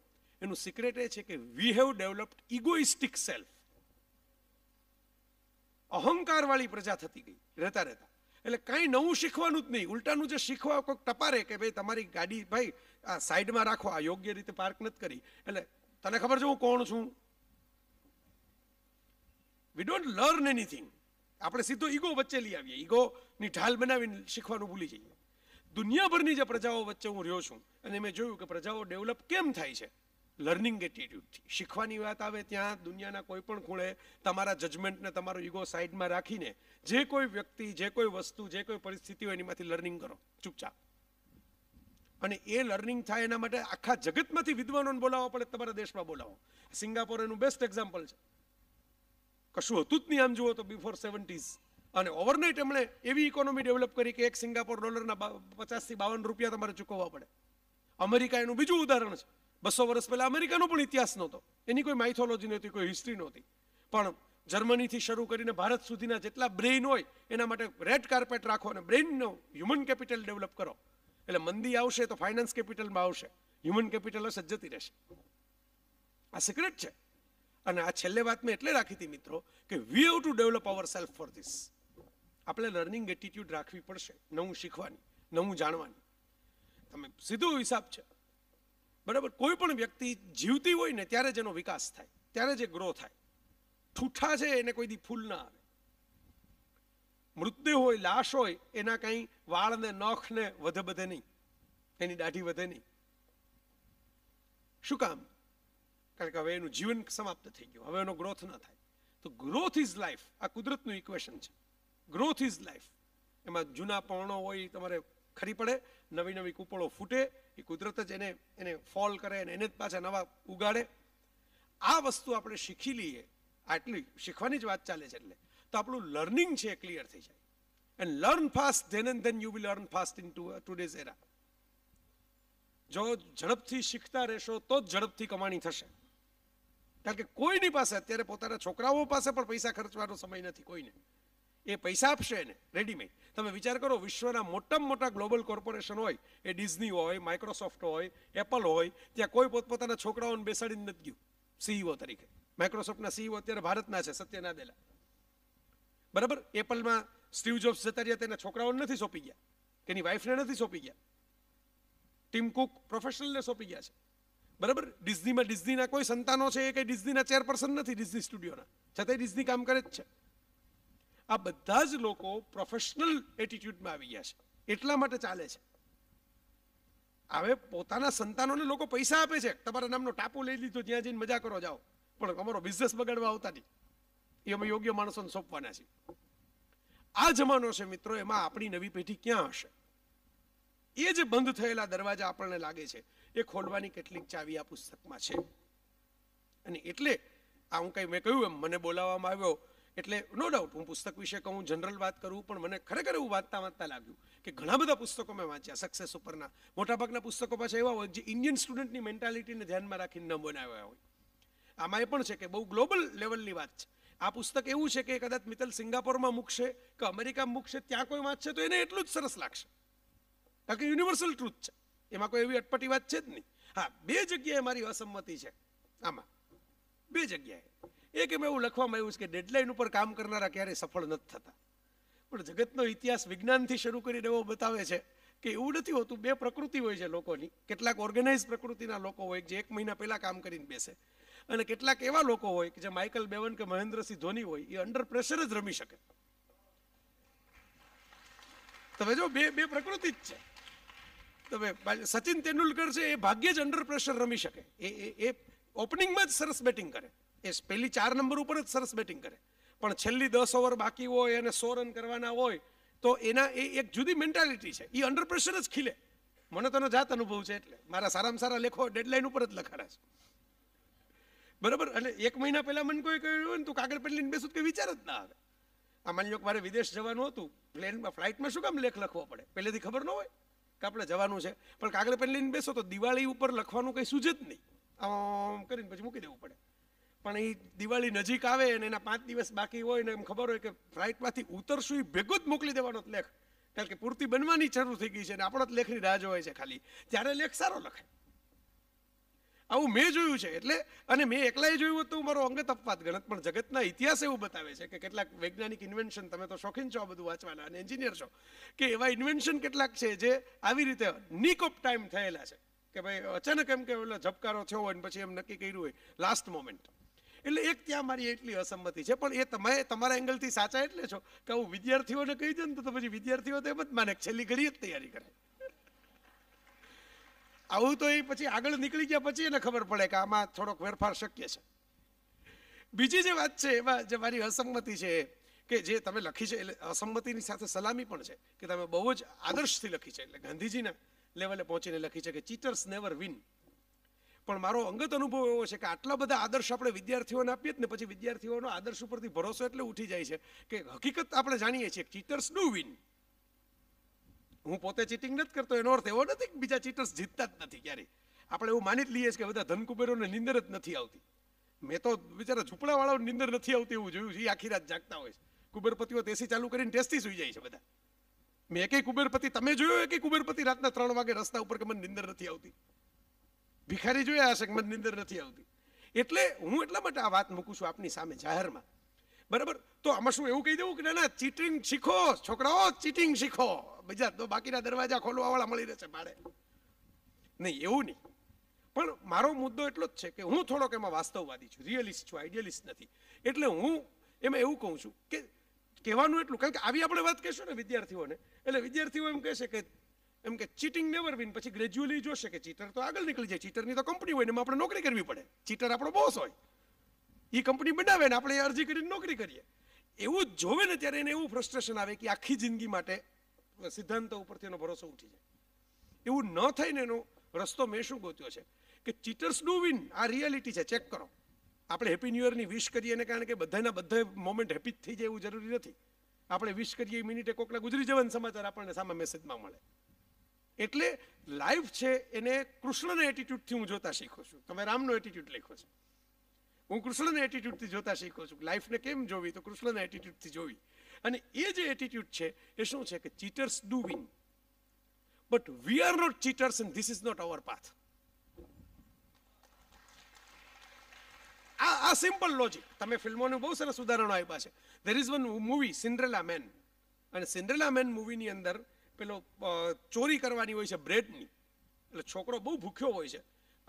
એનું સિક્રેટ એ છે કે we have developed egoistic self. અહંકારવાળી પ્રજા થતી ગઈ રહેતા રહેતા. એટલે કાંઈ નવું શીખવાનું જ નહીં, ઉલટાનું જે શીખવા કોઈક ટપારે કે ભાઈ તમારી ગાડી ભાઈ આ સાઈડમાં રાખો, આ યોગ્ય રીતે પાર્ક નથી કરી. એટલે તને ખબર છે હું કોણ છું? We don't learn anything. આપણે સીધો ઈગો વચ્ચે લઈ આવીએ, ઈગોની ઢાલ બનાવીને શીખવાનું ભૂલી જઈએ. દુનિયાભરની જે પ્રજાઓ વચ્ચે હું રહ્યો છું અને મેં જોયું કે પ્રજાઓ ડેવલપ કેમ થાય છે લર્નિંગ એટીટ્યુડથી. શીખવાની વાત આવે ત્યાં દુનિયાના કોઈ પણ ખૂણે તમારા જજમેન્ટને, તમારો ઈગો સાઈડમાં રાખીને જે કોઈ વ્યક્તિ, જે કોઈ વસ્તુ, જે કોઈ પરિસ્થિતિ હોય એનીમાંથી લર્નિંગ કરો ચૂપચાપ. અને એ લર્નિંગ થાય એના માટે આખા જગતમાંથી વિદ્વાનોને બોલાવવા પડે, તમારા દેશમાં બોલાવો. સિંગાપોર એનું બેસ્ટ એક્ઝામ્પલ છે. કશું હતું જ નહીં આમ જુઓ તો before 70s, અને ઓવરનાઇટ એમણે એવી ઇકોનોમી ડેવલપ કરી કે એક સિંગાપોર ડોલરના 50 થી 52 રૂપિયા તમારે ચૂકવવા પડે. અમેરિકા એનું બીજું ઉદાહરણ છે. 200 વર્ષ પહેલાં અમેરિકાનો પણ ઇતિહાસ નહોતો, એની કોઈ માઇથોલોજી નહોતી, કોઈ હિસ્ટ્રી નહોતી. પણ જર્મનીથી શરૂ કરીને ભારત સુધીના જેટલા બ્રેઇન હોય એના માટે રેડ કાર્પેટ રાખો અને બ્રેઇનનો હ્યુમન કેપિટલ ડેવલપ કરો. એટલે મંદી આવશે તો ફાઇનાન્સ કેપિટલમાં આવશે, હ્યુમન કેપિટલ હશે જતી રહેશે. આ સિક્રેટ છે. અને આ છેલ્લે વાત મેં એટલે રાખી હતી મિત્રો કે we have to develop our self for this. આપણે લર્નિંગ એટીટ્યુડ રાખવી પડશે, નવું શીખવાની, નવું જાણવાની. તમે સીધો હિસાબ છે, બરાબર. કોઈ પણ વ્યક્તિ જીવતી હોય ને ત્યારે જેનો વિકાસ થાય, ત્યારે જે ગ્રો થાય. ઠૂઠા છે એને કોઈ દી ફૂલ ના આવે. મૃતદેહ હોય, લાશ હોય, એના કંઈ વાળ ને નખ ને વધે બધે નહીં, એની દાઢી વધે નહીં. શું કામ? કારણ કે હવે એનું જીવન સમાપ્ત થઈ ગયું, હવે એનો ગ્રોથ ન થાય. તો ગ્રોથ ઇઝ લાઈફ. આ કુદરતનું ઇક્વેશન છે. Growth is life. એમાં જૂના પર્ણો હોય એ તમારે ખરી પડે, નવી નવી કૂપળો ફૂટે, એ કુદરત જ એને ફોલ કરે અને એને જ પાછા નવા ઉગાડે. આ વસ્તુ આપણે શીખી લઈએ, આટલી શીખવાની જ વાત ચાલે છે એટલે તો આપણું લર્નિંગ છે ક્લિયર થઈ જાય. And learn fast then and then you will learn fast in today's era. જો ઝડપથી શીખતા રહેશો તો જ ઝડપથી કમાણી થશે. કારણ કે કોઈની પાસે અત્યારે પોતાના છોકરાઓ પાસે પણ પૈસા ખર્ચવાનો સમય નથી. કોઈને એ પૈસા આપશે ને રેડીમેડ. તમે વિચાર કરો, વિશ્વના મોટામાં મોટા ગ્લોબલ કોર્પોરેશન હોય, એ ડિઝની હોય, માઇક્રોસોફ્ટ હોય, એપલ હોય, ત્યાં કોઈ પોતપોતાના છોકરાઓને બેસાડીને નથી ગયું સીઈઓ તરીકે. માઇક્રોસોફ્ટના સીઈઓ અત્યારે ભારતના છે, સત્યના દેલા, બરાબર. એપલમાં સ્ટીવ જોબ્સ જતા રહ્યા, તેના છોકરાઓને નથી સોંપી ગયા, તેની વાઇફને નથી સોંપી ગયા, ટીમ કુક પ્રોફેશનલને સોંપી ગયા છે, બરાબર. ડિઝનીમાં ડિઝનીના કોઈ સંતાનો છે એ કંઈ ડિઝનીના ચેરપર્સન નથી ડિઝની સ્ટુડિયોના, છતાંય ડિઝની કામ કરે જ છે. આ બધા જ લોકો પ્રોફેશનલ એટીટ્યુડમાં આવી ગયા છે, એટલા માટે ચાલે છે. હવે પોતાના સંતાનોને લોકો પૈસા આપે છે, તમારા નામનો ટાપુ લઈ લીધો, જ્યાં જઈને મજા કરો જાઓ, પણ અમારો બિઝનેસ બગાડવા આવતા નહીં. એ અમે યોગ્ય માણસોને સોંપવાના છીએ. આ જમાનો છે મિત્રો, એમાં આપણી નવી પેઢી ક્યાં હશે? એ જે બંધ થયેલા દરવાજા આપણને લાગે છે એ ખોલવાની કેટલીક ચાવી આ પુસ્તકમાં છે. અને એટલે આ હું કંઈ મેં કહ્યું એમ મને બોલાવવામાં આવ્યો, એટલે નો ડાઉટ હું પુસ્તક વિશે કહું, જનરલ વાત કરું, પણ મને ખરેખર એવું વાંચતા લાગ્યું કે ઘણા બધા પુસ્તકો મેં વાંચ્યા સક્સેસ ઉપરના. મોટાભાગના પુસ્તકો પાછા એવા હોય જે ઇન્ડિયન સ્ટુડન્ટની મેન્ટાલિટીને ધ્યાનમાં રાખીને ન બનાવ્યા હોય. આમાં એ પણ છે કે બહુ ગ્લોબલ લેવલની વાત છે. આ પુસ્તક એવું છે કે કદાચ મિત્તલ સિંગાપોરમાં મૂકશે કે અમેરિકામાં મૂકશે, ત્યાં કોઈ વાંચશે તો એને એટલું જ સરસ લાગશે. કારણ કે યુનિવર્સલ ટ્રુથ છે, એમાં કોઈ એવી અટપટી વાત છે જ નહીં. હા, બે જગ્યાએ મારી અસંમતિ છે. આમાં બે જગ્યાએ એક એમ એવું લખવામાં આવ્યું છે કે ડેડલાઇન ઉપર કામ કરનારા ક્યારેય સફળ નથી થતા. પણ જગતનો ઇતિહાસ વિજ્ઞાનથી શરૂ કરીને એવો બતાવે છે કે એવું નથી હોતું. બે પ્રકૃતિ હોય છે લોકોની. કેટલાક ઓર્ગેનાઇઝ પ્રકૃતિના લોકો હોય જે એક મહિના પહેલાં કામ કરીને બેસે, અને કેટલાક એવા લોકો હોય કે જે માઇકલ બેવન કે મહેન્દ્રસિંહ ધોની હોય, એ અંડર પ્રેશર જ રમી શકે. તમે જો બે પ્રકૃતિ જ છે. તમે સચિન તેંડુલકર છે, એ ભાગ્યે જ અંડર પ્રેશર રમી શકે. એ ઓપનિંગમાં જ સરસ બેટિંગ કરે, એ પહેલી 4 નંબર ઉપર જ સરસ બેટિંગ કરે, પણ છેલ્લી 10 ઓવર બાકી હોય અને 100 રન કરવાના હોય તો એના એ એક જુદી મેન્ટાલિટી છે. એ અંડર પ્રેશર જ ખીલે. મને તો એનો જાત અનુભવ છે, એટલે મારા સારામાં સારા લેખો ડેડલાઇન ઉપર જ લખાડા છે, બરાબર. એટલે એક મહિના પહેલાં મને કોઈ કહ્યું હોય ને તું કાગળ પેન લઈને બેસું કે વિચાર જ ના આવે. આ માની લો કે મારે વિદેશ જવાનું હતું, પ્લેનમાં ફ્લાઇટમાં શું કામ લેખ લખવો પડે? પહેલેથી ખબર ન હોય કે આપણે જવાનું છે, પણ કાગળ પેન લઈને બેસો તો દિવાળી ઉપર લખવાનું કંઈ સૂજે જ નહીં, આમ કરીને પછી મૂકી દેવું પડે. પણ એ દિવાળી નજીક આવે અને એના 5 દિવસ બાકી હોય ને એમ ખબર હોય કે ફ્લાઇટમાંથી ઉતરશું, એ ભેગો જ મોકલી દેવાનો લેખ, કારણ કે પૂર્તિ બનવાની શરૂ થઈ ગઈ છે અને આપણો જ લેખની રાહ હોય છે ખાલી, ત્યારે લેખ સારો લખાય. આવું મેં જોયું છે. એટલે અને મેં એકલાએ જોયું હતું, મારો અંગત અપવાદ ગણત, પણ જગતના ઇતિહાસ એવું બતાવે છે કે કેટલાક વૈજ્ઞાનિક ઇન્વેન્શન, તમે તો શોખીન છો આ બધું વાંચવાના અને એન્જિનિયર છો, કે એવા ઇન્વેન્શન કેટલાક છે જે આવી રીતે નીક ઓફ ટાઈમ થયેલા છે કે ભાઈ અચાનક એમ કે ઓલો ઝબકારો થયો હોય ને પછી એમ નક્કી કર્યું હોય લાસ્ટ મોમેન્ટ. એટલે એક ત્યાં મારી એટલી અસંમતિ છે, પણ એ તમે તમારા એંગલથી સાચા એટલે છો કે હું વિદ્યાર્થીઓને કહી દઉં તો પછી વિદ્યાર્થીઓ તો એમ જ માને, છેલ્લી ઘડી જ તૈયારી કરે. આવું તો એ પછી આગળ નીકળી ગયા પછી એને ખબર પડે કે આમાં થોડોક ફેરફાર શક્ય છે. બીજી જે વાત છે એમાં જે મારી અસંમતિ છે કે જે તમે લખી છે, એટલે અસંમતિની સાથે સલામી પણ છે કે તમે બહુ જ આદર્શથી લખી છે, એટલે ગાંધીજીના લેવલે પહોંચીને લખી છે કે ચીટર્સ નેવર વિન. પણ મારો અંગત અનુભવ એવો છે કે આટલા બધા આદર્શ આપણે વિદ્યાર્થીઓને આપીએ જ ને, પછી વિદ્યાર્થીઓનો આદર્શ ઉપરથી ભરોસો એટલે ઉઠી જાય છે કે હકીકત આપણે જાણીએ છીએ, ચીટર્સ ડુ વિન. હું પોતે ચીટિંગ નથી કરતો એનો અર્થ એવો નથી કે બીજા ચીટર્સ જીતતા જ નથી ક્યારેય. આપણે એવું માની જ લઈએ છીએ કે બધા ધનકુબેરોને નિંદર જ નથી આવતી. મેં તો બિચારા ઝૂંપડાવાળાઓને નિંદર નથી આવતી એવું જોયું છે, એ આખી રાત જાગતા હોય છે. કુબેરપતિઓ દેશી ચાલુ કરીને ટેસ્ટી સુઈ જાય છે બધા. મેં એકે કુબેરપતિ તમે જોયો, એકે કુબેરપતિ રાતના 3 વાગે રસ્તા ઉપર કે મને નિંદર નથી આવતી. ભિખારી જોયા હશે કે મને નિંદર નથી આવતી. એટલે હું એટલા માટે આ વાત મૂકું છું આપની સામે જાહેરમાં, બરાબર. તો આમાં શું એવું કહી દેવું કે ના ચીટિંગ શીખો છોકરાઓ, ચીટિંગ શીખો, બીજા તો બાકીના દરવાજા ખોલવાવાળા મળી રહેશે ભાડે. નહીં, એવું નહીં. પણ મારો મુદ્દો એટલો જ છે કે હું થોડોક એમાં વાસ્તવવાદી છું, રિયલિસ્ટ છું, આઈડિયલિસ્ટ નથી. એટલે હું એમાં એવું કહું છું કે કહેવાનું એટલું, કારણ કે આવી આપણે વાત કહીશું ને વિદ્યાર્થીઓને, એટલે વિદ્યાર્થીઓ એમ કહેશે કે એમ કે ચીટિંગ નેવર વિન, પછી ગ્રેજ્યુઅલી જોશે કે ચીટર તો આગળ નીકળી જાય, ચીટરની તો કંપની હોય ને એમાં આપણે નોકરી કરવી પડે, ચીટર આપણો બોસ હોય, એ કંપની બનાવે ને આપણે અરજી કરીને નોકરી કરીએ. એવું જ જોવે ને ત્યારે એને એવું ફ્રસ્ટ્રેશન આવે કે આખી જિંદગી માટે સિદ્ધાંતો ઉપરથી એનો ભરોસો ઉઠી જાય. એવું ન થઈને એનો રસ્તો મેં શું ગોત્યો છે કે ચીટર્સ ડુ વિન, આ રિયાલિટી છે, ચેક કરો. આપણે હેપી ન્યુ યરની વિશ કરીએ ને કારણ કે બધાના બધા મોમેન્ટ હેપી જ થઈ જાય એવું જરૂરી નથી. આપણે વિશ કરીએ એ મિનિટે કોકના ગુજરી જવાનો સમાચાર આપણને સામે મેસેજમાં મળે. એટલે લાઈફ છે એને કૃષ્ણના એટીટ્યુડથી હું જોતા શીખું છું. તમે રામનો એટીટ્યુડ લખ્યો છે, હું કૃષ્ણના એટીટ્યુડથી જોતા શીખું છું. લાઈફને કેમ જોવી તો કૃષ્ણના એટીટ્યુડથી જોવી. અને એ જે એટીટ્યુડ છે એ શું છે કે cheaters do win, but we are not cheaters and this is not our path. આ સિમ્પલ લોજિક. તમે ફિલ્મોનું બહુ સરસ ઉદાહરણો આપ્યા છે. There is one movie Cinderella man, અને સિન્ડરેલા મેન મૂવીની અંદર પેલો ચોરી કરવાની હોય છે બ્રેડની. એટલે છોકરો બહુ ભૂખ્યો હોય છે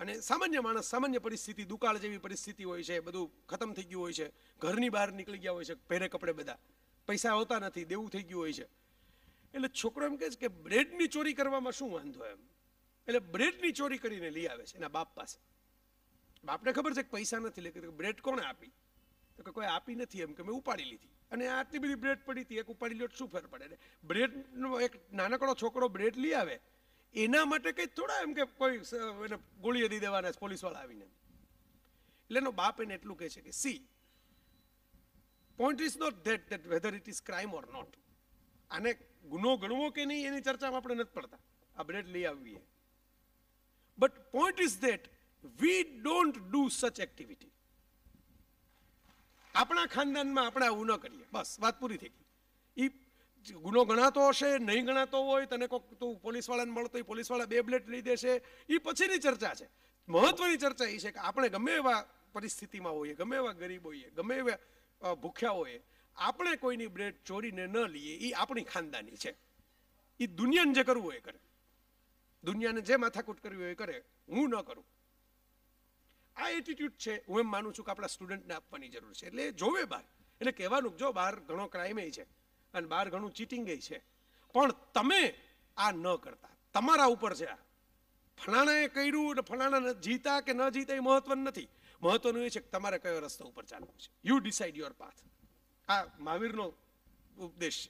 અને સામાન્ય માણસ સામાન્ય પરિસ્થિતિ દુકાળ જેવી પરિસ્થિતિ હોય છે, બધું ખતમ થઈ ગયું હોય છે, ઘરની બહાર નીકળી ગયા હોય છે, પહેરે કપડે બધા, પૈસા હોતા નથી, દેવું થઈ ગયું હોય છે. એટલે છોકરો એમ કહે છે કે બ્રેડની ચોરી કરવામાં શું વાંધો એમ. એટલે બ્રેડની ચોરી કરીને લઈ આવે છે એના બાપ પાસે. બાપને ખબર છે કે પૈસા નથી, લે બ્રેડ કોને આપી તો કે કોઈ આપી નથી એમ કે મેં ઉપાડી લીધી. અને આટલી બધી બ્રેડ પડી હતી, એક ઉપાડી લો શું ફેર પડે. બ્રેડનો એક નાનકડો છોકરો બ્રેડ લઈ આવે એના માટે કંઈ થોડા એમ કે કોઈ એને ગોળીએ દઈ દેવાના છે પોલીસવાળા આવીને. એટલે એનો બાપ એને એટલું કહે છે કે see point is not that whether it is crime or not. આને ગુનો ગણવો કે નહીં એની ચર્ચામાં આપણે નથી પડતા. આ બ્રેડ લઈ આવીએ. But point is that we don't do such activity. આપણા ખાનદાનમાં આપણે આવું ન કરીએ. બસ વાત પૂરી થઈ ગઈ. એ ગુનો ગણાતો હશે, નહીં ગણાતો હોય, તને કોક તું પોલીસવાળાને મળતો હોય પોલીસવાળા બે બ્લેડ લઈ દેશે, એ પછીની ચર્ચા છે. મહત્વની ચર્ચા એ છે કે આપણે ગમે એવા પરિસ્થિતિમાં હોઈએ, ગમે એવા ગરીબ હોઈએ, ગમે એવા ભૂખ્યા હોય, આપણે કોઈની બ્રેડ ચોરીને ન લઈએ. એ આપણી ખાનદાની છે. એ દુનિયાને જે કરવું હોય એ કરે, દુનિયાને જે માથાકૂટ કરવી હોય એ કરે, હું ન કરું. આ એટીટ્યુડ છે હું એમ માનું છું કે આપણા સ્ટુડન્ટને આપવાની જરૂર છે. એટલે જોવે બહાર, એટલે કહેવાનું જો બહાર ઘણો ક્રાઇમ એ છે અને બહાર ઘણું ચીટિંગ એ છે, પણ તમે આ ન કરતા, તમારા ઉપર છે. આ ફલાણાએ કર્યું ને ફલાણા જીતા કે ન જીતા એ મહત્વનું નથી. મહત્વનું એ છે કે તમારે કયો રસ્તો ઉપર ચાલવું છે. You decide your path. આ મહાવીરનો ઉપદેશ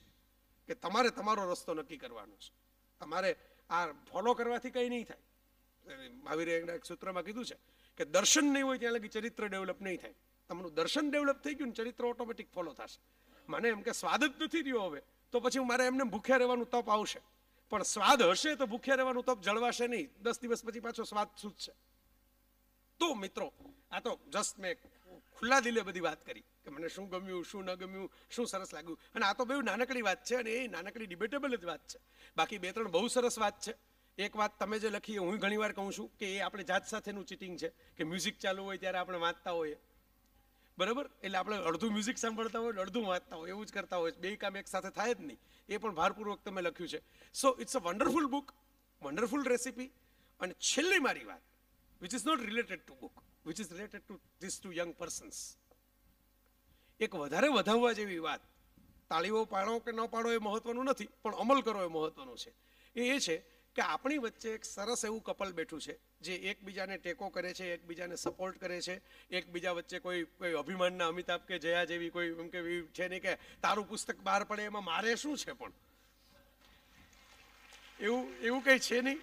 છે કે તમારે તમારો રસ્તો નક્કી કરવાનો છે. તમારે આ ફોલો કરવાથી કંઈ નહીં થાય. મહાવીરે એક સૂત્રમાં કીધું છે કે દર્શન નહીં હોય ત્યાં લગી ચરિત્ર ડેવલપ નહીં થાય. તમારું દર્શન ડેવલપ થઈ ગયું ને ચરિત્ર ઓટોમેટિક ફોલો થશે. મને એમ કે સ્વાદ જ નથી રહ્યો હવે તો પછી મારે એમને ભૂખ્યા રહેવાનું તપ આવશે, પણ સ્વાદ હશે તો ભૂખ્યા રહેવાનું તપ જળવાશે નહીં. 10 દિવસ પછી પાછો સ્વાદ છૂટશે. તો મિત્રો આ તો જસ્ટ મેં ખુલ્લા દિલે બધી વાત કરી કે મને શું ગમ્યું, શું ન ગમ્યું, શું સરસ લાગ્યું. અને આ તો બહુ નાનકડી વાત છે અને એ નાનકડી ડિબેટેબલ જ વાત છે. બાકી 2-3 બહુ સરસ વાત છે. એક વાત તમે જે લખી હું ઘણી વાર કહું છું કે એ આપણે જાત સાથેનું ચીટિંગ છે કે મ્યુઝિક ચાલુ હોય ત્યારે આપણે વાંચતા હોઈએ, બરાબર. એટલે આપણે અડધું મ્યુઝિક સાંભળતા હોય, અડધું વાંચતા હોય, એવું જ કરતા હોય. બે કામ એક સાથે થાય જ નહીં. એ પણ ભારપૂર્વક તમે લખ્યું છે. So it's a wonderful book, wonderful recipe. અને છેલ્લી મારી વાત, which is not related to book, which is related to these two young persons. એક વધારે વધાવવા જેવી વાત, તાળીઓ પાડો કે ન પાડો એ મહત્વનું નથી, પણ અમલ કરો એ મહત્વનું છે. એ છે કે આપણી વચ્ચે એક સરસ એવું કપલ બેઠું છે જે એકબીજાને ટેકો કરે છે, એકબીજાને સપોર્ટ કરે છે, એકબીજા વચ્ચે કોઈ અભિમાનના અમિતાભ કે જયા જેવી કોઈ એમ કે છે નહીં કે તારું પુસ્તક બહાર પડે એમાં મારે શું છે, પણ એવું કંઈ છે નહીં.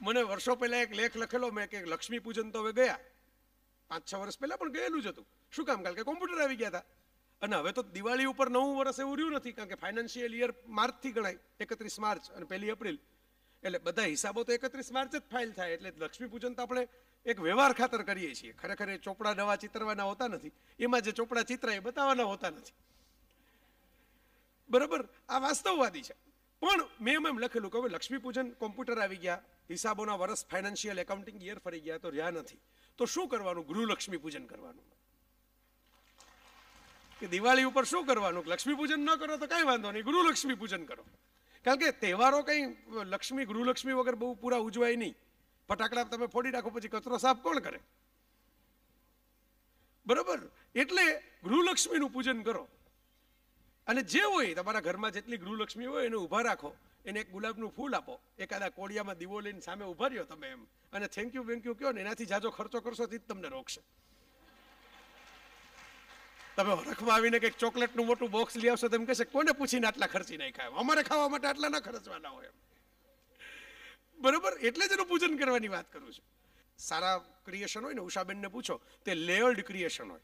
મને વર્ષો પહેલાં એક લેખ લખેલો મેં કે લક્ષ્મી પૂજન તો હવે ગયા 5-6 વર્ષ પહેલાં, પણ ગયેલું જ હતું. શું કામ? કારણ કે કોમ્પ્યુટર આવી ગયા હતા અને હવે તો દિવાળી ઉપર 9 વર્ષ એવું રહ્યું નથી, કારણ કે ફાઇનાન્શિયલ યર માર્ચથી ગણાય, 31 માર્ચ અને 1 એપ્રિલ, એટલે બધા હિસાબો તો 31 માર્ચ જ ફાઇલ થાય. એટલે લક્ષ્મી પૂજન તો આપણે એક વ્યવહાર ખાતર કરીએ છીએ. ખરેખર એ ચોપડા નવા ચિતરવાના હોતા નથી, એમાં જે ચોપડા ચિતરા એ બતાવવાના હોતા નથી, બરાબર. આ વાસ્તવવાદી છે. પણ મેં એમ લખેલું કે હવે લક્ષ્મી પૂજન, કોમ્પ્યુટર આવી ગયા, હિસાબોના વર્ષ ફાઇનાન્શિયલ એકાઉન્ટિંગ યર ફરી ગયા તો રહ્યા નથી, તો શું કરવાનું? ગૃહલક્ષ્મી પૂજન કરવાનું. કે દિવાળી ઉપર શું કરવાનું? લક્ષ્મી પૂજન ન કરો તો કાંઈ વાંધો નહીં, ગૃહલક્ષ્મી પૂજન કરો. કારણ કે તહેવારો કંઈ લક્ષ્મી ગૃહલક્ષ્મી વગર બહુ પૂરા ઉજવાય નહીં. ફટાકડા તમે ફોડી નાખો પછી કચરો સાફ કોણ કરે, બરાબર. એટલે ગૃહલક્ષ્મીનું પૂજન કરો. અને જે હોય તમારા ઘરમાં જેટલી ગૃહલક્ષ્મી હોય એને ઊભા રાખો, એને એક ગુલાબનું ફૂલ આપો, એકાદા કોડિયામાં દીવો લઈને સામે ઊભા રહ્યો તમે એમ, અને થેન્ક યુ બેન્ક યુ કહો ને. એનાથી જાજો ખર્ચો કરશો તે જ તમને રોકશે. તમે હરખમાં આવીને કંઈક ચોકલેટનું મોટું બોક્સ લઈ આવશો તો એમ કહેશે કોને પૂછીને આટલા ખર્ચી નહીં ખાય, અમારે ખાવા માટે આટલા ના ખર્ચવાના હોય, બરાબર. એટલે જ એનું પૂજન કરવાની વાત કરું છું. सारा क्रिएशन हो उषा बेन ने पूछो तो लेयर्ड क्रिएशन हो,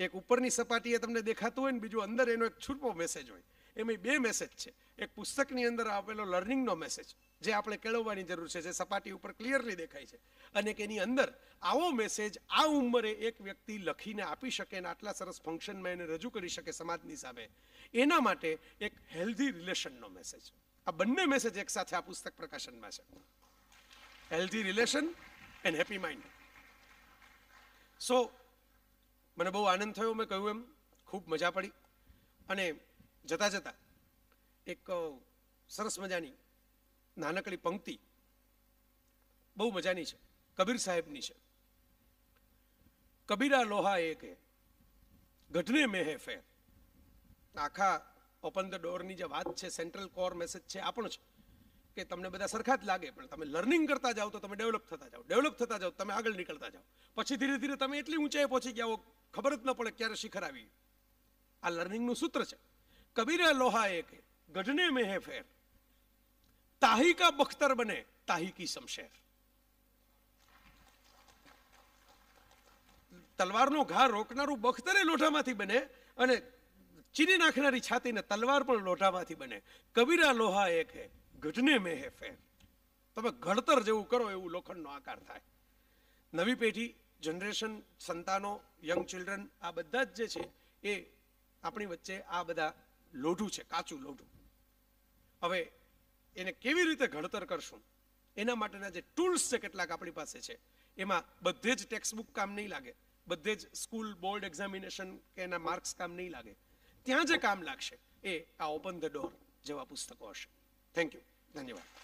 एक ऊपरनी सपाटीए तमने देखातो होय ने बीजो अंदर एनो एक छुपो मेसेज होय। एमां बे मेसेज छे, एक पुस्तकनी अंदर आपेलो लर्निंग नो मेसेज जे आपणे केळववानी जरूर छे, जे सपाटी उपर क्लियरली देखाय छे, अने एनी अंदर आवो मेसेज आ उंमरे एक व्यक्ति लखीने आपी शके अने आटला सरस फंक्शनमां एने रजू करी शके समाजनी सामे, एना माटे एक हेल्धी रिलेशननो मेसेज। आ बंने मेसेज एक साथे आ पुस्तक प्रकाशनमां छे, healthy relation and happy mind. So मैंने बहुत आनंद थयो, मैं कहूँ एम खूब मजा पड़ी अने जता जता एक सरस मजानी नानकड़ी पंक्ति बहु मजानी है, कबीर साहेबनी है। कबीरा लोहा एक है घटने में है फेर। आखा ओपन द डोर नी जे वात छे, सेंट्रल कोर मैसेज है आपणो के तमने बधा सरखा ज लागे पण तमे लर्निंग करता जाओ तो तमे डेवलप थता जाओ, डेवलप थता जाओ तमे आगळ निकळता जाओ, पछी धीरे धीरे तमे एटली ऊंचाई पहोंची गया खबर ज न पड़े क्यारे शिखर आवी। आ लर्निंग नु सूत्र छे, कबीरा लोहा एक है गढ़ने में है फेर, ताही का बख्तर बने ताही की शमशेर। तलवार नो घा रोकनारू बख्तरे लोढामांथी बने अने चीनी नाखनारी छाती ने तलवार पण लोढामांथी बने। कबीरा लोहा एक है घटने में है फेर, तमे घड़तर जेवू करो एवू लोखंड नो आकार थाय। नवी पेढ़ी जनरेशन संतानो यंग चिल्ड्रन आ बधा ज जे छे ए आपणी वच्चे आ बधा लोढू छे, काचू लोढू। हवे एने केवी रीते घड़तर करशुं एना माटेना जे टूल्स छे केटलाक आपणी पासे छे। एमां बधे ज टेक्स्ट बुक काम नहीं लागे, बधे ज स्कूल बोर्ड एक्जामिनेशन के एना मार्क्स काम नहीं लागे, त्यां जे काम लागशे ए आ ओपन द डोर जेवा पुस्तको हशे। थैंक यू, धन्यवाद।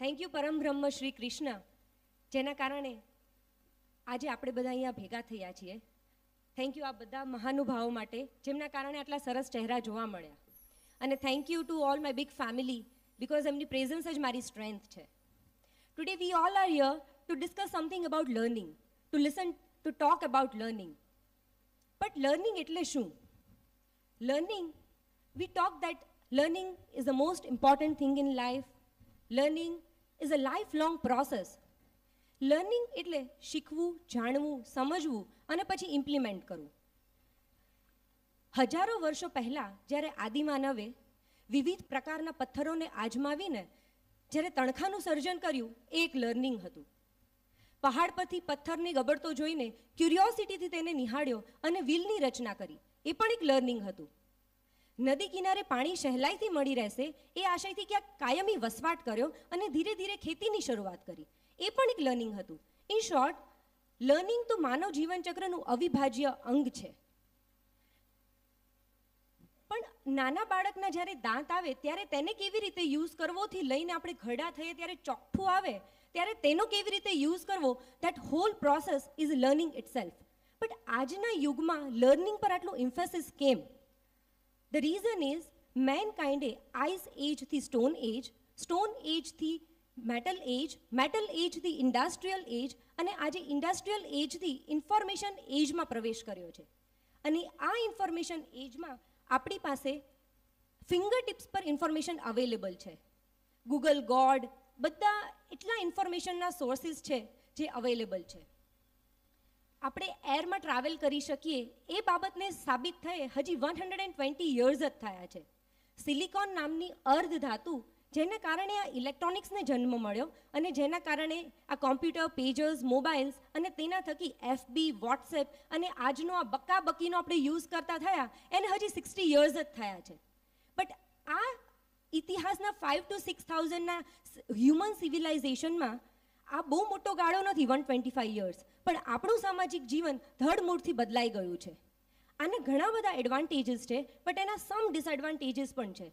थैंक यू परम ब्रह्म श्री कृष्ण, जेना कारणे आज आप बधा अहीं भेगा थया छीए। थैंक यू आ बधा महानुभावों माटे जेमना कारणे आटला सरस चेहरा जोवा मळ्या, अने thank you to all my big family because एमनी प्रेजेंस ज मारी स्ट्रेंथ है। Today we all are here to discuss something about learning, to listen to talk about learning. But learning एटले शुं? Learning, we talk that learning is the most important thing in life, learning is a life long process. Learning एटले શીખવું, જાણવું, સમજવું અને પછી implement કરવું। હજારો વર્ષો પહેલાં જ્યારે આદિમાનવે વિવિધ પ્રકારના પથ્થરોને આજમાવીને જ્યારે તણખાનું સર્જન કર્યું એ એક લર્નિંગ હતું। પહાડ પરથી પથ્થરની ગબડતો જોઈને ક્યુરિયોસિટીથી તેને નિહાળ્યો અને વ્હીલની રચના કરી, એ પણ એક લર્નિંગ હતું। નદી કિનારે પાણી સહેલાઈથી મળી રહેશે એ આશયથી ક્યાંક કાયમી વસવાટ કર્યો અને ધીરે ધીરે ખેતીની શરૂઆત કરી, એ પણ એક લર્નિંગ હતું। ઇન શોર્ટ, લર્નિંગ તો માનવ જીવન ચક્રનું અવિભાજ્ય અંગ છે। પણ નાના બાળકના જ્યારે દાંત આવે ત્યારે તેને કેવી રીતે યુઝ કરવોથી લઈને આપણે ઘડા થઈએ ત્યારે ચોખ્ઠું આવે ત્યારે તેનો કેવી રીતે યુઝ કરવો, that whole process is learning itself. But આજના યુગમાં લર્નિંગ પર આટલું ઇમ્ફેસિસ કેમ? ધ રીઝન ઇઝ મેનકાઇન્ડે આઈસ એજથી સ્ટોન એજથી मेटल एज थी इंडस्ट्रीयल एज अने आजे इंडस्ट्रीयल एज थी इन्फॉर्मेशन एज में प्रवेश कर्यो छे। अने आ इन्फॉर्मेशन एज में आपणी पासे फिंगर टिप्स पर इन्फॉर्मेशन अवेलेबल है। गूगल, गॉड, बधा एटला इन्फॉर्मेशन सोर्सेस है जे अवेलेबल है। आपणे एर में ट्रावेल करी शकीए ए बाबतने साबित थये हजी 120 इयर्स ज थया छे। सिलिकॉन नामनी अर्ध धातु જેના કારણે આ ઇલેક્ટ્રોનિક્સને જન્મ મળ્યો અને જેના કારણે આ કોમ્પ્યુટર, પેજર્સ, મોબાઈલ્સ અને તેના થકી એફબી, વોટ્સએપ અને આજનો આ બક્કાબક્કીનો આપણે યુઝ કરતા થયા એને હજી 60 યર્સ જ થયા છે। બટ આ ઇતિહાસના 5 to 6000ના હ્યુમન સિવિલાઇઝેશનમાં આ બહુ મોટો ગાળો નથી 125 યર્સ, પણ આપણું સામાજિક જીવન ધડમૂળથી બદલાઈ ગયું છે। આના ઘણા બધા એડવાન્ટેજીસ છે બટ એના સમ ડિસએડવાન્ટેજીસ પણ છે।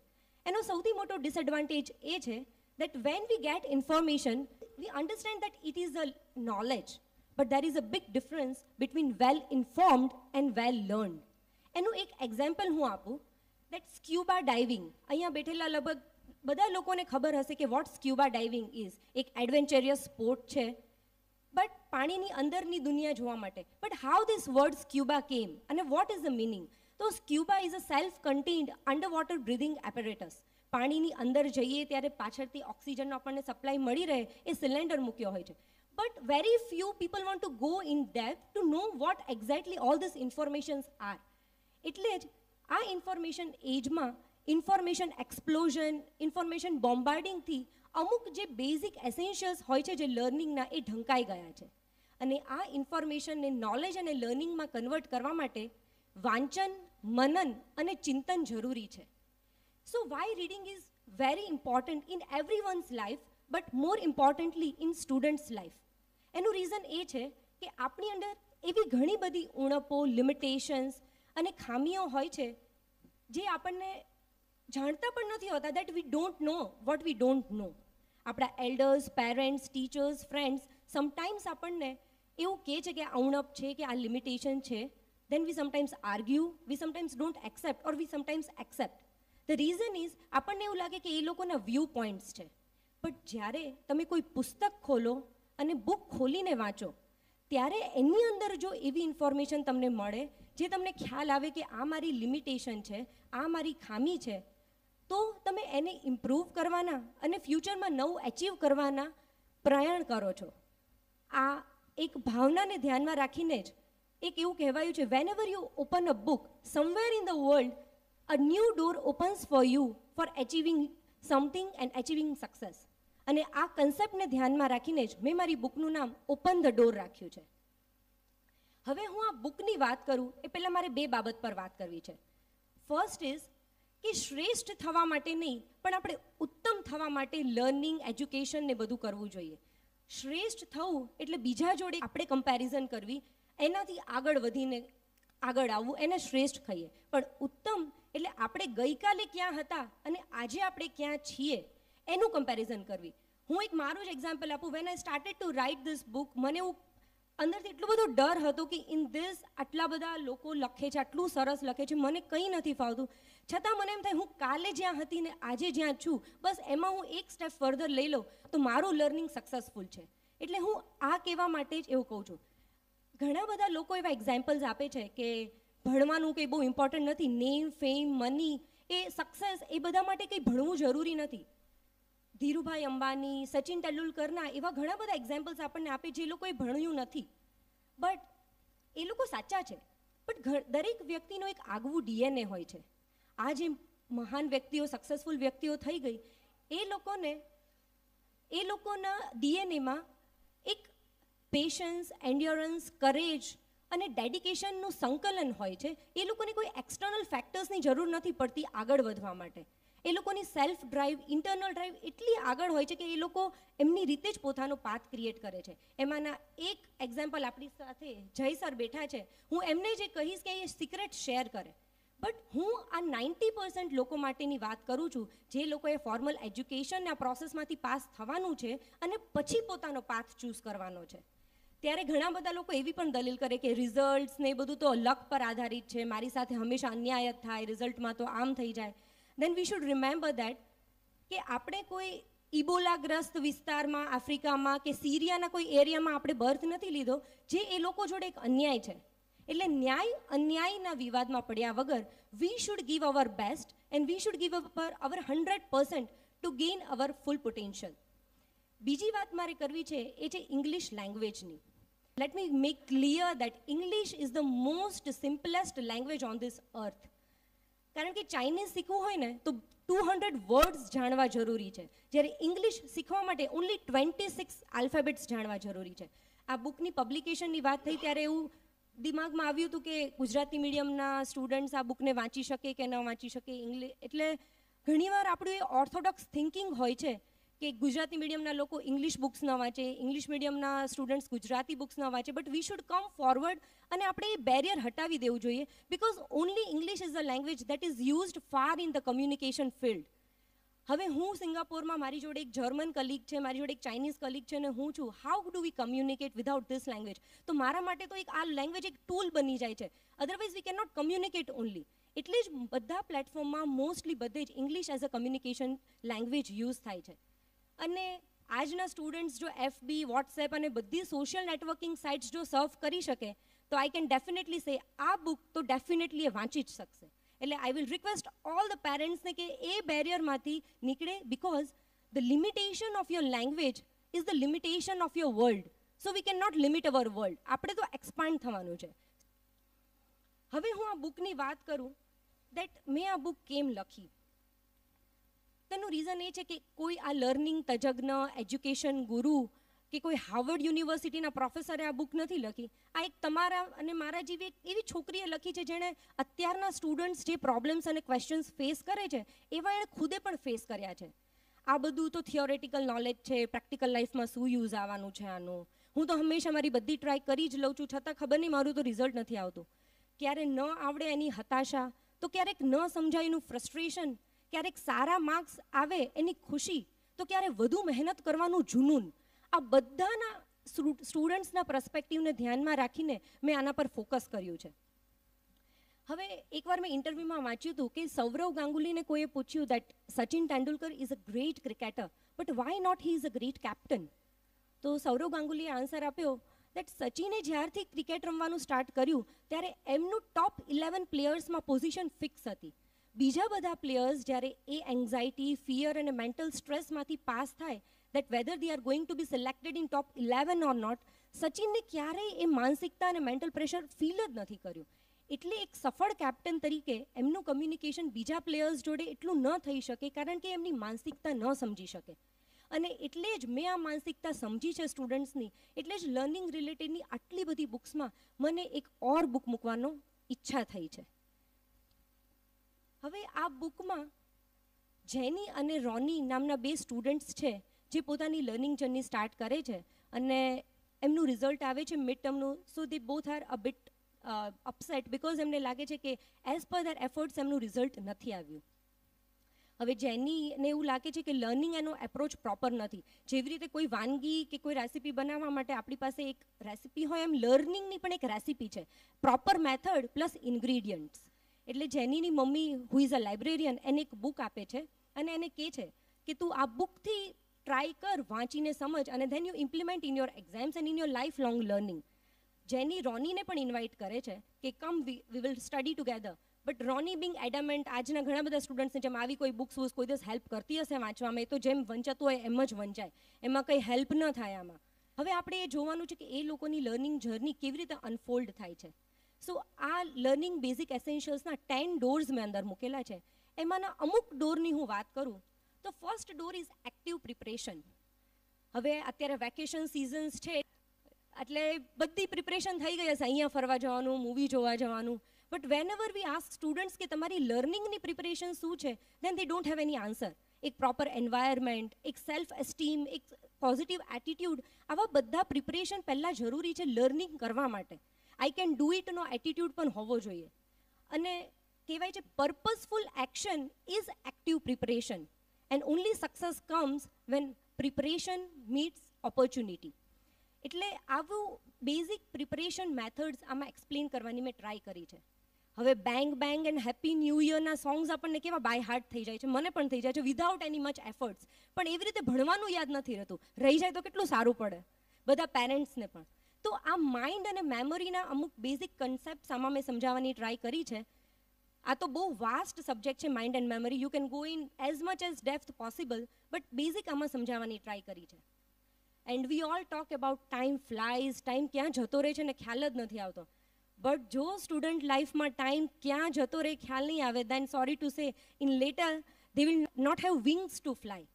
એનો સૌથી મોટો ડિસએડવાન્ટેજ એ છે that when we get information we understand that it is a knowledge, but there is a big difference between well informed and well learned। એનું એક એક્ઝામ્પલ હું આપું, that scuba diving, અહીંયા બેઠેલા લગભગ બધા લોકોને ખબર હશે કે what scuba diving is, એક એડવેન્ચરિયસ સ્પોર્ટ છે બટ પાણીની અંદરની દુનિયા જોવા માટે। But how this word scuba came and what is the meaning? तो scuba is a self contained underwater breathing apparatus. पाणीनी अंदर जईए त्यारे पाछळथी ऑक्सिजन आपणने सप्लाय मळी रहे ए सिलेंडर मूक्यो होय छे। But very few people want to go in depth to know what exactly all these informations are. એટલે જ આ ઇન્ફોર્મેશન એજમાં ઇન્ફોર્મેશન એક્સપ્લોઝન, ઇન્ફોર્મેશન બોમ્બાર્ડિંગથી અમુક જે બેઝિક એસેન્શિયલ્સ હોય છે જે લર્નિંગના એ ઢંકાઈ ગયા છે અને આ ઇન્ફોર્મેશનને નોલેજ અને લર્નિંગમાં કન્વર્ટ કરવા માટે વાંચન, મનન અને ચિંતન જરૂરી છે. So why reading is very important in everyone's life but more importantly in students' life. એનું રીઝન એ છે કે આપણી અંદર એવી ઘણી બધી ઉણપો, લિમિટેશન્સ અને ખામીઓ હોય છે જે આપણને જાણતા પણ નથી હોતા. That we don't know what we don't know. આપણા elders, parents, teachers, friends sometimes આપણને એવું કહે છે કે આ ઉણપ છે કે આ લિમિટેશન છે. Then we sometimes argue, we sometimes don't accept or we sometimes accept. The reason is આપણને એવું લાગે કે એ લોકોના વ્યૂ પોઈન્ટ્સ છે. બટ જ્યારે તમે કોઈ પુસ્તક ખોલો અને બુક ખોલીને વાંચો ત્યારે એની અંદર જો એવી ઇન્ફોર્મેશન તમને મળે જે તમને ખ્યાલ આવે કે આ મારી લિમિટેશન છે, આ મારી ખામી છે, તો તમે એને ઇમ્પ્રૂવ કરવાના અને ફ્યુચરમાં નવું એચીવ કરવાના પ્રયાણ કરો છો. આ એક ભાવનાને ધ્યાનમાં રાખીને જ એક એવું કહેવાયું છે, whenever you open a book somewhere in the world a new door opens for you for achieving something and achieving success. અને આ કન્સેપ્ટને ધ્યાનમાં રાખીને જ મેં મારી બુકનું નામ ઓપન ધ ડોર રાખ્યું છે. હવે હું આ બુકની વાત કરું એ પહેલાં મારે બે બાબત પર વાત કરવી છે. ફર્સ્ટ ઇઝ કે શ્રેષ્ઠ થવા માટે નહીં પણ આપણે ઉત્તમ થવા માટે લર્નિંગ, એજ્યુકેશન ને બધું કરવું જોઈએ. શ્રેષ્ઠ થવું એટલે બીજા જોડે આપણે કમ્પેરિઝન કરવી, એનાથી આગળ વધીને આગળ આવવું, એને શ્રેષ્ઠ કહીએ. પણ ઉત્તમ એટલે આપણે ગઈકાલે ક્યાં હતા અને આજે આપણે ક્યાં છીએ એનું કમ્પેરિઝન કરવી. હું એક મારું જ એક્ઝામ્પલ આપું. When I started to write this book મને એવું અંદરથી એટલો બધો ડર હતો કે ઇન ધીસ આટલા બધા લોકો લખે છે, આટલું સરસ લખે છે, મને કંઈ નથી ફાવતું. છતાં મને એમ થાય હું કાલે જ્યાં હતી ને આજે જ્યાં છું બસ એમાં હું એક સ્ટેપ ફર્ધર લઈ લઉં તો મારું લર્નિંગ સક્સેસફુલ છે. એટલે હું આ કહેવા માટે જ એવું કહું છું. ઘણા બધા લોકો એવા એક્ઝામ્પલ્સ આપે છે કે ભણવાનું કંઈ બહુ ઇમ્પોર્ટન્ટ નથી, નેમ, ફેમ, મની એ સક્સેસ એ બધા માટે કંઈ ભણવું જરૂરી નથી. ધીરુભાઈ અંબાની, સચિન તેંડુલકરના એવા ઘણા બધા એક્ઝામ્પલ્સ આપણને આપે જે લોકોએ ભણ્યું નથી. બટ એ લોકો સાચા છે. બટ દરેક વ્યક્તિનો એક આગવું ડીએનએ હોય છે. આ જે મહાન વ્યક્તિઓ, સક્સેસફુલ વ્યક્તિઓ થઈ ગઈ એ લોકોના ડીએનએમાં એક પેશન્સ, એન્ડ્યોરન્સ, કરેજ અને ડેડિકેશનનું સંકલન હોય છે. એ લોકોને કોઈ એક્સટર્નલ ફેક્ટર્સની જરૂર નથી પડતી આગળ વધવા માટે. એ લોકોની સેલ્ફ ડ્રાઈવ, ઇન્ટરનલ ડ્રાઈવ એટલી આગળ હોય છે કે એ લોકો એમની રીતે જ પોતાનો પાથ ક્રિએટ કરે છે. એમાંના એક એક્ઝામ્પલ આપણી સાથે જય સર બેઠા છે. હું એમને જે કહીશ કે એ સિક્રેટ શેર કરે. બટ હું આ 90% લોકો માટેની વાત કરું છું જે લોકોએ ફોર્મલ એજ્યુકેશનના પ્રોસેસમાંથી પાસ થવાનું છે અને પછી પોતાનો પાથ ચૂઝ કરવાનો છે. ત્યારે ઘણા બધા લોકો એવી પણ દલીલ કરે કે રિઝલ્ટ્સ ને એ બધું તો લક પર આધારિત છે, મારી સાથે હંમેશા અન્યાય જ થાય, રિઝલ્ટમાં તો આમ થઈ જાય. Then we should remember that કે આપણે કોઈ ઇબોલાગ્રસ્ત વિસ્તારમાં, આફ્રિકામાં કે સિરિયાના કોઈ એરિયામાં આપણે બર્થ નથી લીધો જે એ લોકો જોડે એક અન્યાય છે. એટલે ન્યાય અન્યાયના વિવાદમાં પડ્યા વગર we should give our best and we should give our 100% to gain our full potential. બીજી વાત મારે કરવી છે એ છે ઇંગ્લિશ લેંગ્વેજની. Let me make clear that English is the most simplest language on this earth. કારણ કે ચાઇનીઝ શીખવું હોય ને તો 200 વર્ડ્સ જાણવા જરૂરી છે, જ્યારે ઇંગ્લિશ શીખવા માટે ઓન્લી 26 આલ્ફાબેટ્સ જાણવા જરૂરી છે. આ બુકની પબ્લિકેશનની વાત થઈ ત્યારે એવું દિમાગમાં આવ્યું હતું કે ગુજરાતી મીડિયમના સ્ટુડન્ટ્સ આ બુકને વાંચી શકે કે ન વાંચી શકે. એટલે ઘણીવાર આપણું એ ઓર્થોડોક્સ થિંકિંગ હોય છે કે ગુજરાતી મીડિયમના લોકો ઇંગ્લિશ બુક્સ ન વાંચે, ઇંગ્લિશ મીડિયમના સ્ટુડન્ટ્સ ગુજરાતી બુક્સ ન વાંચે. But we should come forward અને આપણે એ બેરિયર હટાવી દેવું જોઈએ because only English is a language that is used far in the communication field. હવે હું સિંગાપોરમાં, મારી જોડે એક જર્મન કલીગ છે, મારી જોડે એક ચાઇનીઝ કલીગ છે અને હું છું. How do we communicate without this language? તો મારા માટે તો એક આ લેંગ્વેજ એક ટૂલ બની જાય છે, otherwise we can not communicate only. એટલે જ બધા પ્લેટફોર્મમાં મોસ્ટલી બધે જ English as a communication language use થાય છે. અને આજના સ્ટુડન્ટ્સ જો FB, WhatsApp અને બધી સોશિયલ નેટવર્કિંગ સાઇટ્સ જો સર્વ કરી શકે તો I can definitely say આ બુક તો ડેફિનેટલી એ વાંચી જ શકશે. એટલે I will request all the parents ને કે એ barrier માંથી નીકળે because the limitation of your language is the limitation of your world. So we cannot limit our world. આપણે તો expand થવાનું છે. હવે હું આ book ની વાત કરું that મેં આ book કેમ લખી. તેનું રીઝન એ છે કે કોઈ આ લર્નિંગ તજજ્ઞ એજ્યુકેશન ગુરુ કે કોઈ હાર્વર્ડ યુનિવર્સિટીના પ્રોફેસરે આ બુક નથી લખી. આ એક તમારા અને મારા જેવી એક એવી છોકરીએ લખી છે જેણે અત્યારના સ્ટુડન્ટ્સ જે પ્રોબ્લેમ્સ અને ક્વેશ્ચન્સ ફેસ કરે છે એવા એણે ખુદે પણ ફેસ કર્યા છે. આ બધું તો થિયોરેટિકલ નોલેજ છે, પ્રેક્ટિકલ લાઈફમાં શું યુઝ આવવાનું છે આનું. હું તો હંમેશા મારી બધી ટ્રાય કરી જ લઉં છું, છતાં ખબર નહીં મારું તો રિઝલ્ટ નથી આવતું. ક્યારે ન આવડે એની હતાશા, તો ક્યારેક ન સમજાયનું ફ્રસ્ટ્રેશન, ક્યારેક સારા માર્ક્સ આવે એની ખુશી, તો ક્યારે વધુ મહેનત કરવાનું જુનૂન. આ બધાના સ્ટુડન્ટ્સના પર્સ્પેક્ટિવને ધ્યાનમાં રાખીને મેં આના પર ફોકસ કર્યું છે. હવે એકવાર મેં ઇન્ટરવ્યૂમાં વાંચ્યું હતું કે સૌરવ ગાંગુલીને કોઈએ પૂછ્યું that Sachin Tendulkar is a great cricketer but why not he is a great captain. તો સૌરવ ગાંગુલીએ આન્સર આપ્યો દેટ સચિને જ્યારથી ક્રિકેટ રમવાનું સ્ટાર્ટ કર્યું ત્યારે એમનું ટોપ 11 પ્લેયર્સમાં પોઝિશન ફિક્સ હતી. બીજા બધા પ્લેયર્સ જ્યારે એ એન્ઝાયટી, ફિયર અને મેન્ટલ સ્ટ્રેસમાંથી પાસ થાય that whether they are going to be selected in top 11 or not, સચિનને ક્યારેય એ માનસિકતા અને મેન્ટલ પ્રેશર ફીલ જ નથી કર્યું. એટલે એક સફળ કેપ્ટન તરીકે એમનું કમ્યુનિકેશન બીજા પ્લેયર્સ જોડે એટલું ન થઈ શકે કારણ કે એમની માનસિકતા ન સમજી શકે. અને એટલે જ મેં આ માનસિકતા સમજી છે સ્ટુડન્ટ્સની, એટલે જ લર્નિંગ રિલેટેડની આટલી બધી બુક્સમાં મને એક ઓર બુક મૂકવાનો ઈચ્છા થઈ છે. હવે આ બુકમાં જેની અને રોની નામના બે સ્ટુડન્ટ્સ છે જે પોતાની લર્નિંગ જર્ની સ્ટાર્ટ કરે છે અને એમનું રિઝલ્ટ આવે છે મિડ ટર્મનું. So they both are a bit upset because એમને લાગે છે કે એઝ પર ધેર એફર્ટ્સ એમનું રિઝલ્ટ નથી આવ્યું. હવે જેનીને એવું લાગે છે કે લર્નિંગ એનો એપ્રોચ પ્રોપર નથી. જેવી રીતે કોઈ વાનગી કે કોઈ રેસીપી બનાવવા માટે આપણી પાસે એક રેસીપી હોય, એમ લર્નિંગની પણ એક રેસીપી છે, પ્રોપર મેથડ પ્લસ ઇન્ગ્રીડિયન્ટ્સ. એટલે જેનીની મમ્મી હુ ઇઝ અ લાઇબ્રેરિયન એને એક બુક આપે છે અને એને કહે છે કે તું આ બુકથી ટ્રાય કર, વાંચીને સમજ અને then you implement in your exams and in your life long learning. જેની રોનીને પણ ઇન્વાઇટ કરે છે કે come we will study together. But Ronnie being adamant, આજના ઘણા બધા સ્ટુડન્ટ્સને જેમ આવી કોઈ બુક્સ વૂસ કોઈ દિવસ હેલ્પ કરતી હશે વાંચવામાં, એ તો જેમ વંચાતું હોય એમ જ વંચાય, એમાં કંઈ હેલ્પ ન થાય આમાં. હવે આપણે એ જોવાનું છે કે એ લોકોની લર્નિંગ જર્ની કેવી રીતે અનફોલ્ડ થાય છે. સો આ લર્નિંગ બેઝિક એસેન્શિયલ્સના 10 ડોર્સ મેં અંદર મૂકેલા છે. એમાંના અમુક ડોરની હું વાત કરું તો first door is active preparation. હવે અત્યારે વેકેશન સિઝન્સ છે એટલે બધી પ્રિપરેશન થઈ ગઈ હશે, અહીંયા ફરવા જવાનું, મૂવી જોવા જવાનું. But whenever we ask students કે તમારી લર્નિંગની પ્રિપરેશન શું છે, then they don't have any answer. એક પ્રોપર એન્વાયરમેન્ટ, એક સેલ્ફ એસ્ટીમ, એક પોઝિટિવ એટીટ્યૂડ, આવા બધા પ્રિપરેશન પહેલાં જરૂરી છે લર્નિંગ કરવા માટે. આઈ કેન ડૂ ઇટનો એટીટ્યૂડ પણ હોવો જોઈએ. અને કહેવાય છે purposeful action is active preparation and only success comes when preparation meets opportunity. એટલે આવું બેઝિક પ્રિપરેશન મેથડ્સ આમાં એક્સપ્લેન કરવાની મેં ટ્રાય કરી છે. હવે bang bang and happy new યરના સોંગ્સ આપણને કેવા બાય હાર્ટ થઈ જાય છે, મને પણ થઈ જાય છે વિધાઉટ એની મચ એફર્ટ્સ. પણ એવી રીતે ભણવાનું યાદ નથી રહેતું, રહી જાય તો કેટલું સારું પડે બધા પેરેન્ટ્સને પણ. તો આ માઇન્ડ અને મેમરીના અમુક બેઝિક કન્સેપ્ટ આમાં મેં સમજાવવાની ટ્રાય કરી છે. આ તો બહુ વાસ્ટ સબ્જેક્ટ છે mind and memory, you can go in as much as depth possible, but basic આમાં સમજાવવાની ટ્રાય કરી છે. And we all talk about time flies, time ક્યાં જતો રહે છે ને ખ્યાલ જ નથી આવતો. બટ જો સ્ટુડન્ટ લાઈફમાં ટાઈમ ક્યાં જતો રહે ખ્યાલ નહીં આવે, then sorry to say in later they will not have wings to fly.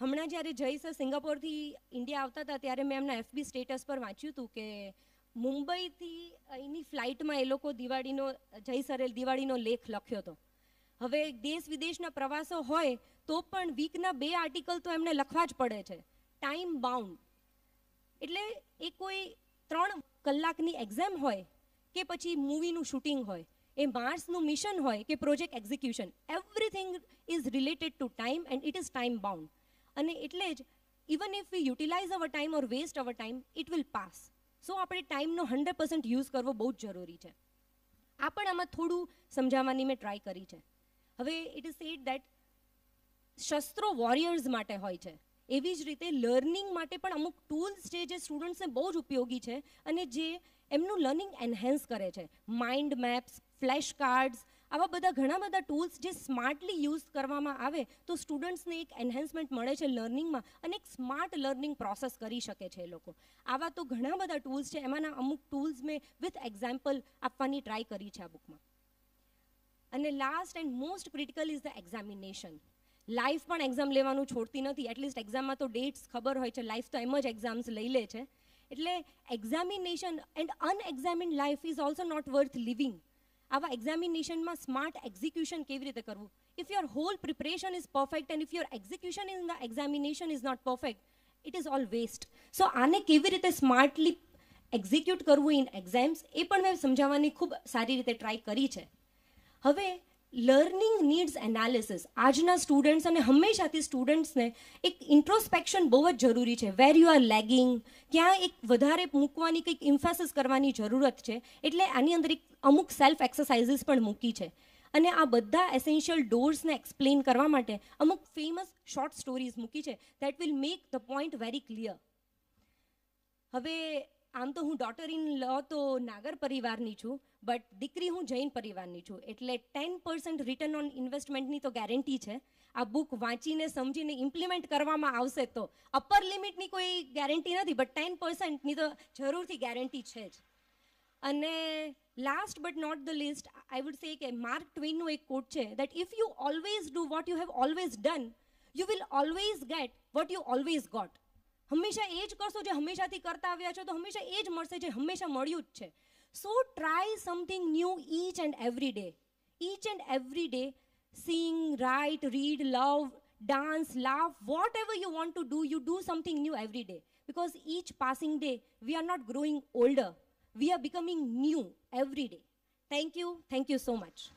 હમણાં જ્યારે જય સર સિંગાપોરથી ઇન્ડિયા આવતા હતા ત્યારે મેં એમના FB સ્ટેટસ પર વાંચ્યું હતું કે મુંબઈથી એની ફ્લાઇટમાં એ લોકો દિવાળીનો, જય સરે દિવાળીનો લેખ લખ્યો હતો. હવે દેશ વિદેશના પ્રવાસો હોય તો પણ વીકના 2 આર્ટિકલ તો એમને લખવા જ પડે છે, ટાઈમ બાઉન્ડ. એટલે એ કોઈ 3 કલાકની એક્ઝામ હોય કે પછી મૂવીનું શૂટિંગ હોય, એ માર્સનું મિશન હોય કે project execution, everything is related to time and it is time bound. અને એટલે જ even if we utilize our time or waste our time it will pass. So આપણે ટાઈમનો 100% યુઝ કરવો બહુ જ જરૂરી છે. આ પણ આમાં થોડું સમજાવવાની મેં ટ્રાય કરી છે. હવે ઇટ ઇઝ સેડ દેટ શસ્ત્રો વોરિયર્સ માટે હોય છે, એવી જ રીતે લર્નિંગ માટે પણ અમુક ટૂલ્સ છે જે સ્ટુડન્ટ્સને બહુ જ ઉપયોગી છે અને જે એમનું લર્નિંગ એન્હેન્સ કરે છે. માઇન્ડ મેપ્સ, ફ્લેશ કાર્ડ્સ, આવા બધા ઘણા બધા ટૂલ્સ જે સ્માર્ટલી યુઝ કરવામાં આવે તો સ્ટુડન્ટ્સને એક એન્હાન્સમેન્ટ મળે છે લર્નિંગમાં અને એક સ્માર્ટ લર્નિંગ પ્રોસેસ કરી શકે છે એ લોકો. આવા તો ઘણા બધા ટૂલ્સ છે, એમાંના અમુક ટૂલ્સ મેં વિથ એક્ઝામ્પલ આપવાની ટ્રાય કરી છે આ બુકમાં. અને last and most critical is the examination. Life પણ એક્ઝામ લેવાનું છોડતી નથી, એટલીસ્ટ એક્ઝામમાં તો ડેટ્સ ખબર હોય છે, લાઈફ તો એમ જ એક્ઝામ્સ લઈ લે છે. એટલે examination and unexamined life is also not worth living. આવા એક્ઝામિનેશનમાં સ્માર્ટ એક્ઝિક્યુશન કેવી રીતે કરવું? If your whole preparation is perfect and if your execution in the examination is not perfect, it is all waste. So આને કેવી રીતે smartly execute કરવું in exams એ પણ મેં સમજાવવાની ખૂબ સારી રીતે ટ્રાય કરી છે. હવે લર્નિંગ નીડ્સ એનાલિસિસ. આજના સ્ટુડન્ટ્સ અને હંમેશાથી સ્ટુડન્ટ્સને એક ઇન્ટ્રોસ્પેક્શન બહુ જ જરૂરી છે. વેર યુ આર લેગિંગ, ક્યાં એક વધારે મૂકવાની કંઈક ઇમ્ફેસિસ કરવાની જરૂરત છે, એટલે આની અંદર એક અમુક સેલ્ફ એક્સરસાઇઝીસ પણ મૂકી છે. અને આ બધા એસેન્શિયલ ડોર્સને એક્સપ્લેન કરવા માટે અમુક ફેમસ શોર્ટ સ્ટોરીઝ મૂકી છે that will make the point very clear. હવે આમ તો હું ડોટર ઇન લો તો નાગર પરિવારની છું, બટ દીકરી હું જૈન પરિવારની છું, એટલે 10% રિટર્ન ઓન ઇન્વેસ્ટમેન્ટની તો ગેરંટી છે. આ બુક વાંચીને સમજીને ઇમ્પ્લિમેન્ટ કરવામાં આવશે તો અપર લિમિટની કોઈ ગેરંટી નથી, બટ 10%ની તો જરૂરથી ગેરંટી છે જ. અને last but not the list I would say કે માર્ક ટ્વેનનું એક કોટ છે that if you always do what you have always done, you will always get what you always got. હંમેશા એ જ કરશો જે હંમેશાથી કરતા આવ્યા છો તો હંમેશા એ જ મળશે જે હંમેશા મળ્યું જ છે. So try something new each and every day. Each and every day, sing, write, read, love, dance, laugh, whatever you want to do, you do something new every day. Because each passing day, we are not growing older. We are becoming new every day. Thank you. Thank you so much.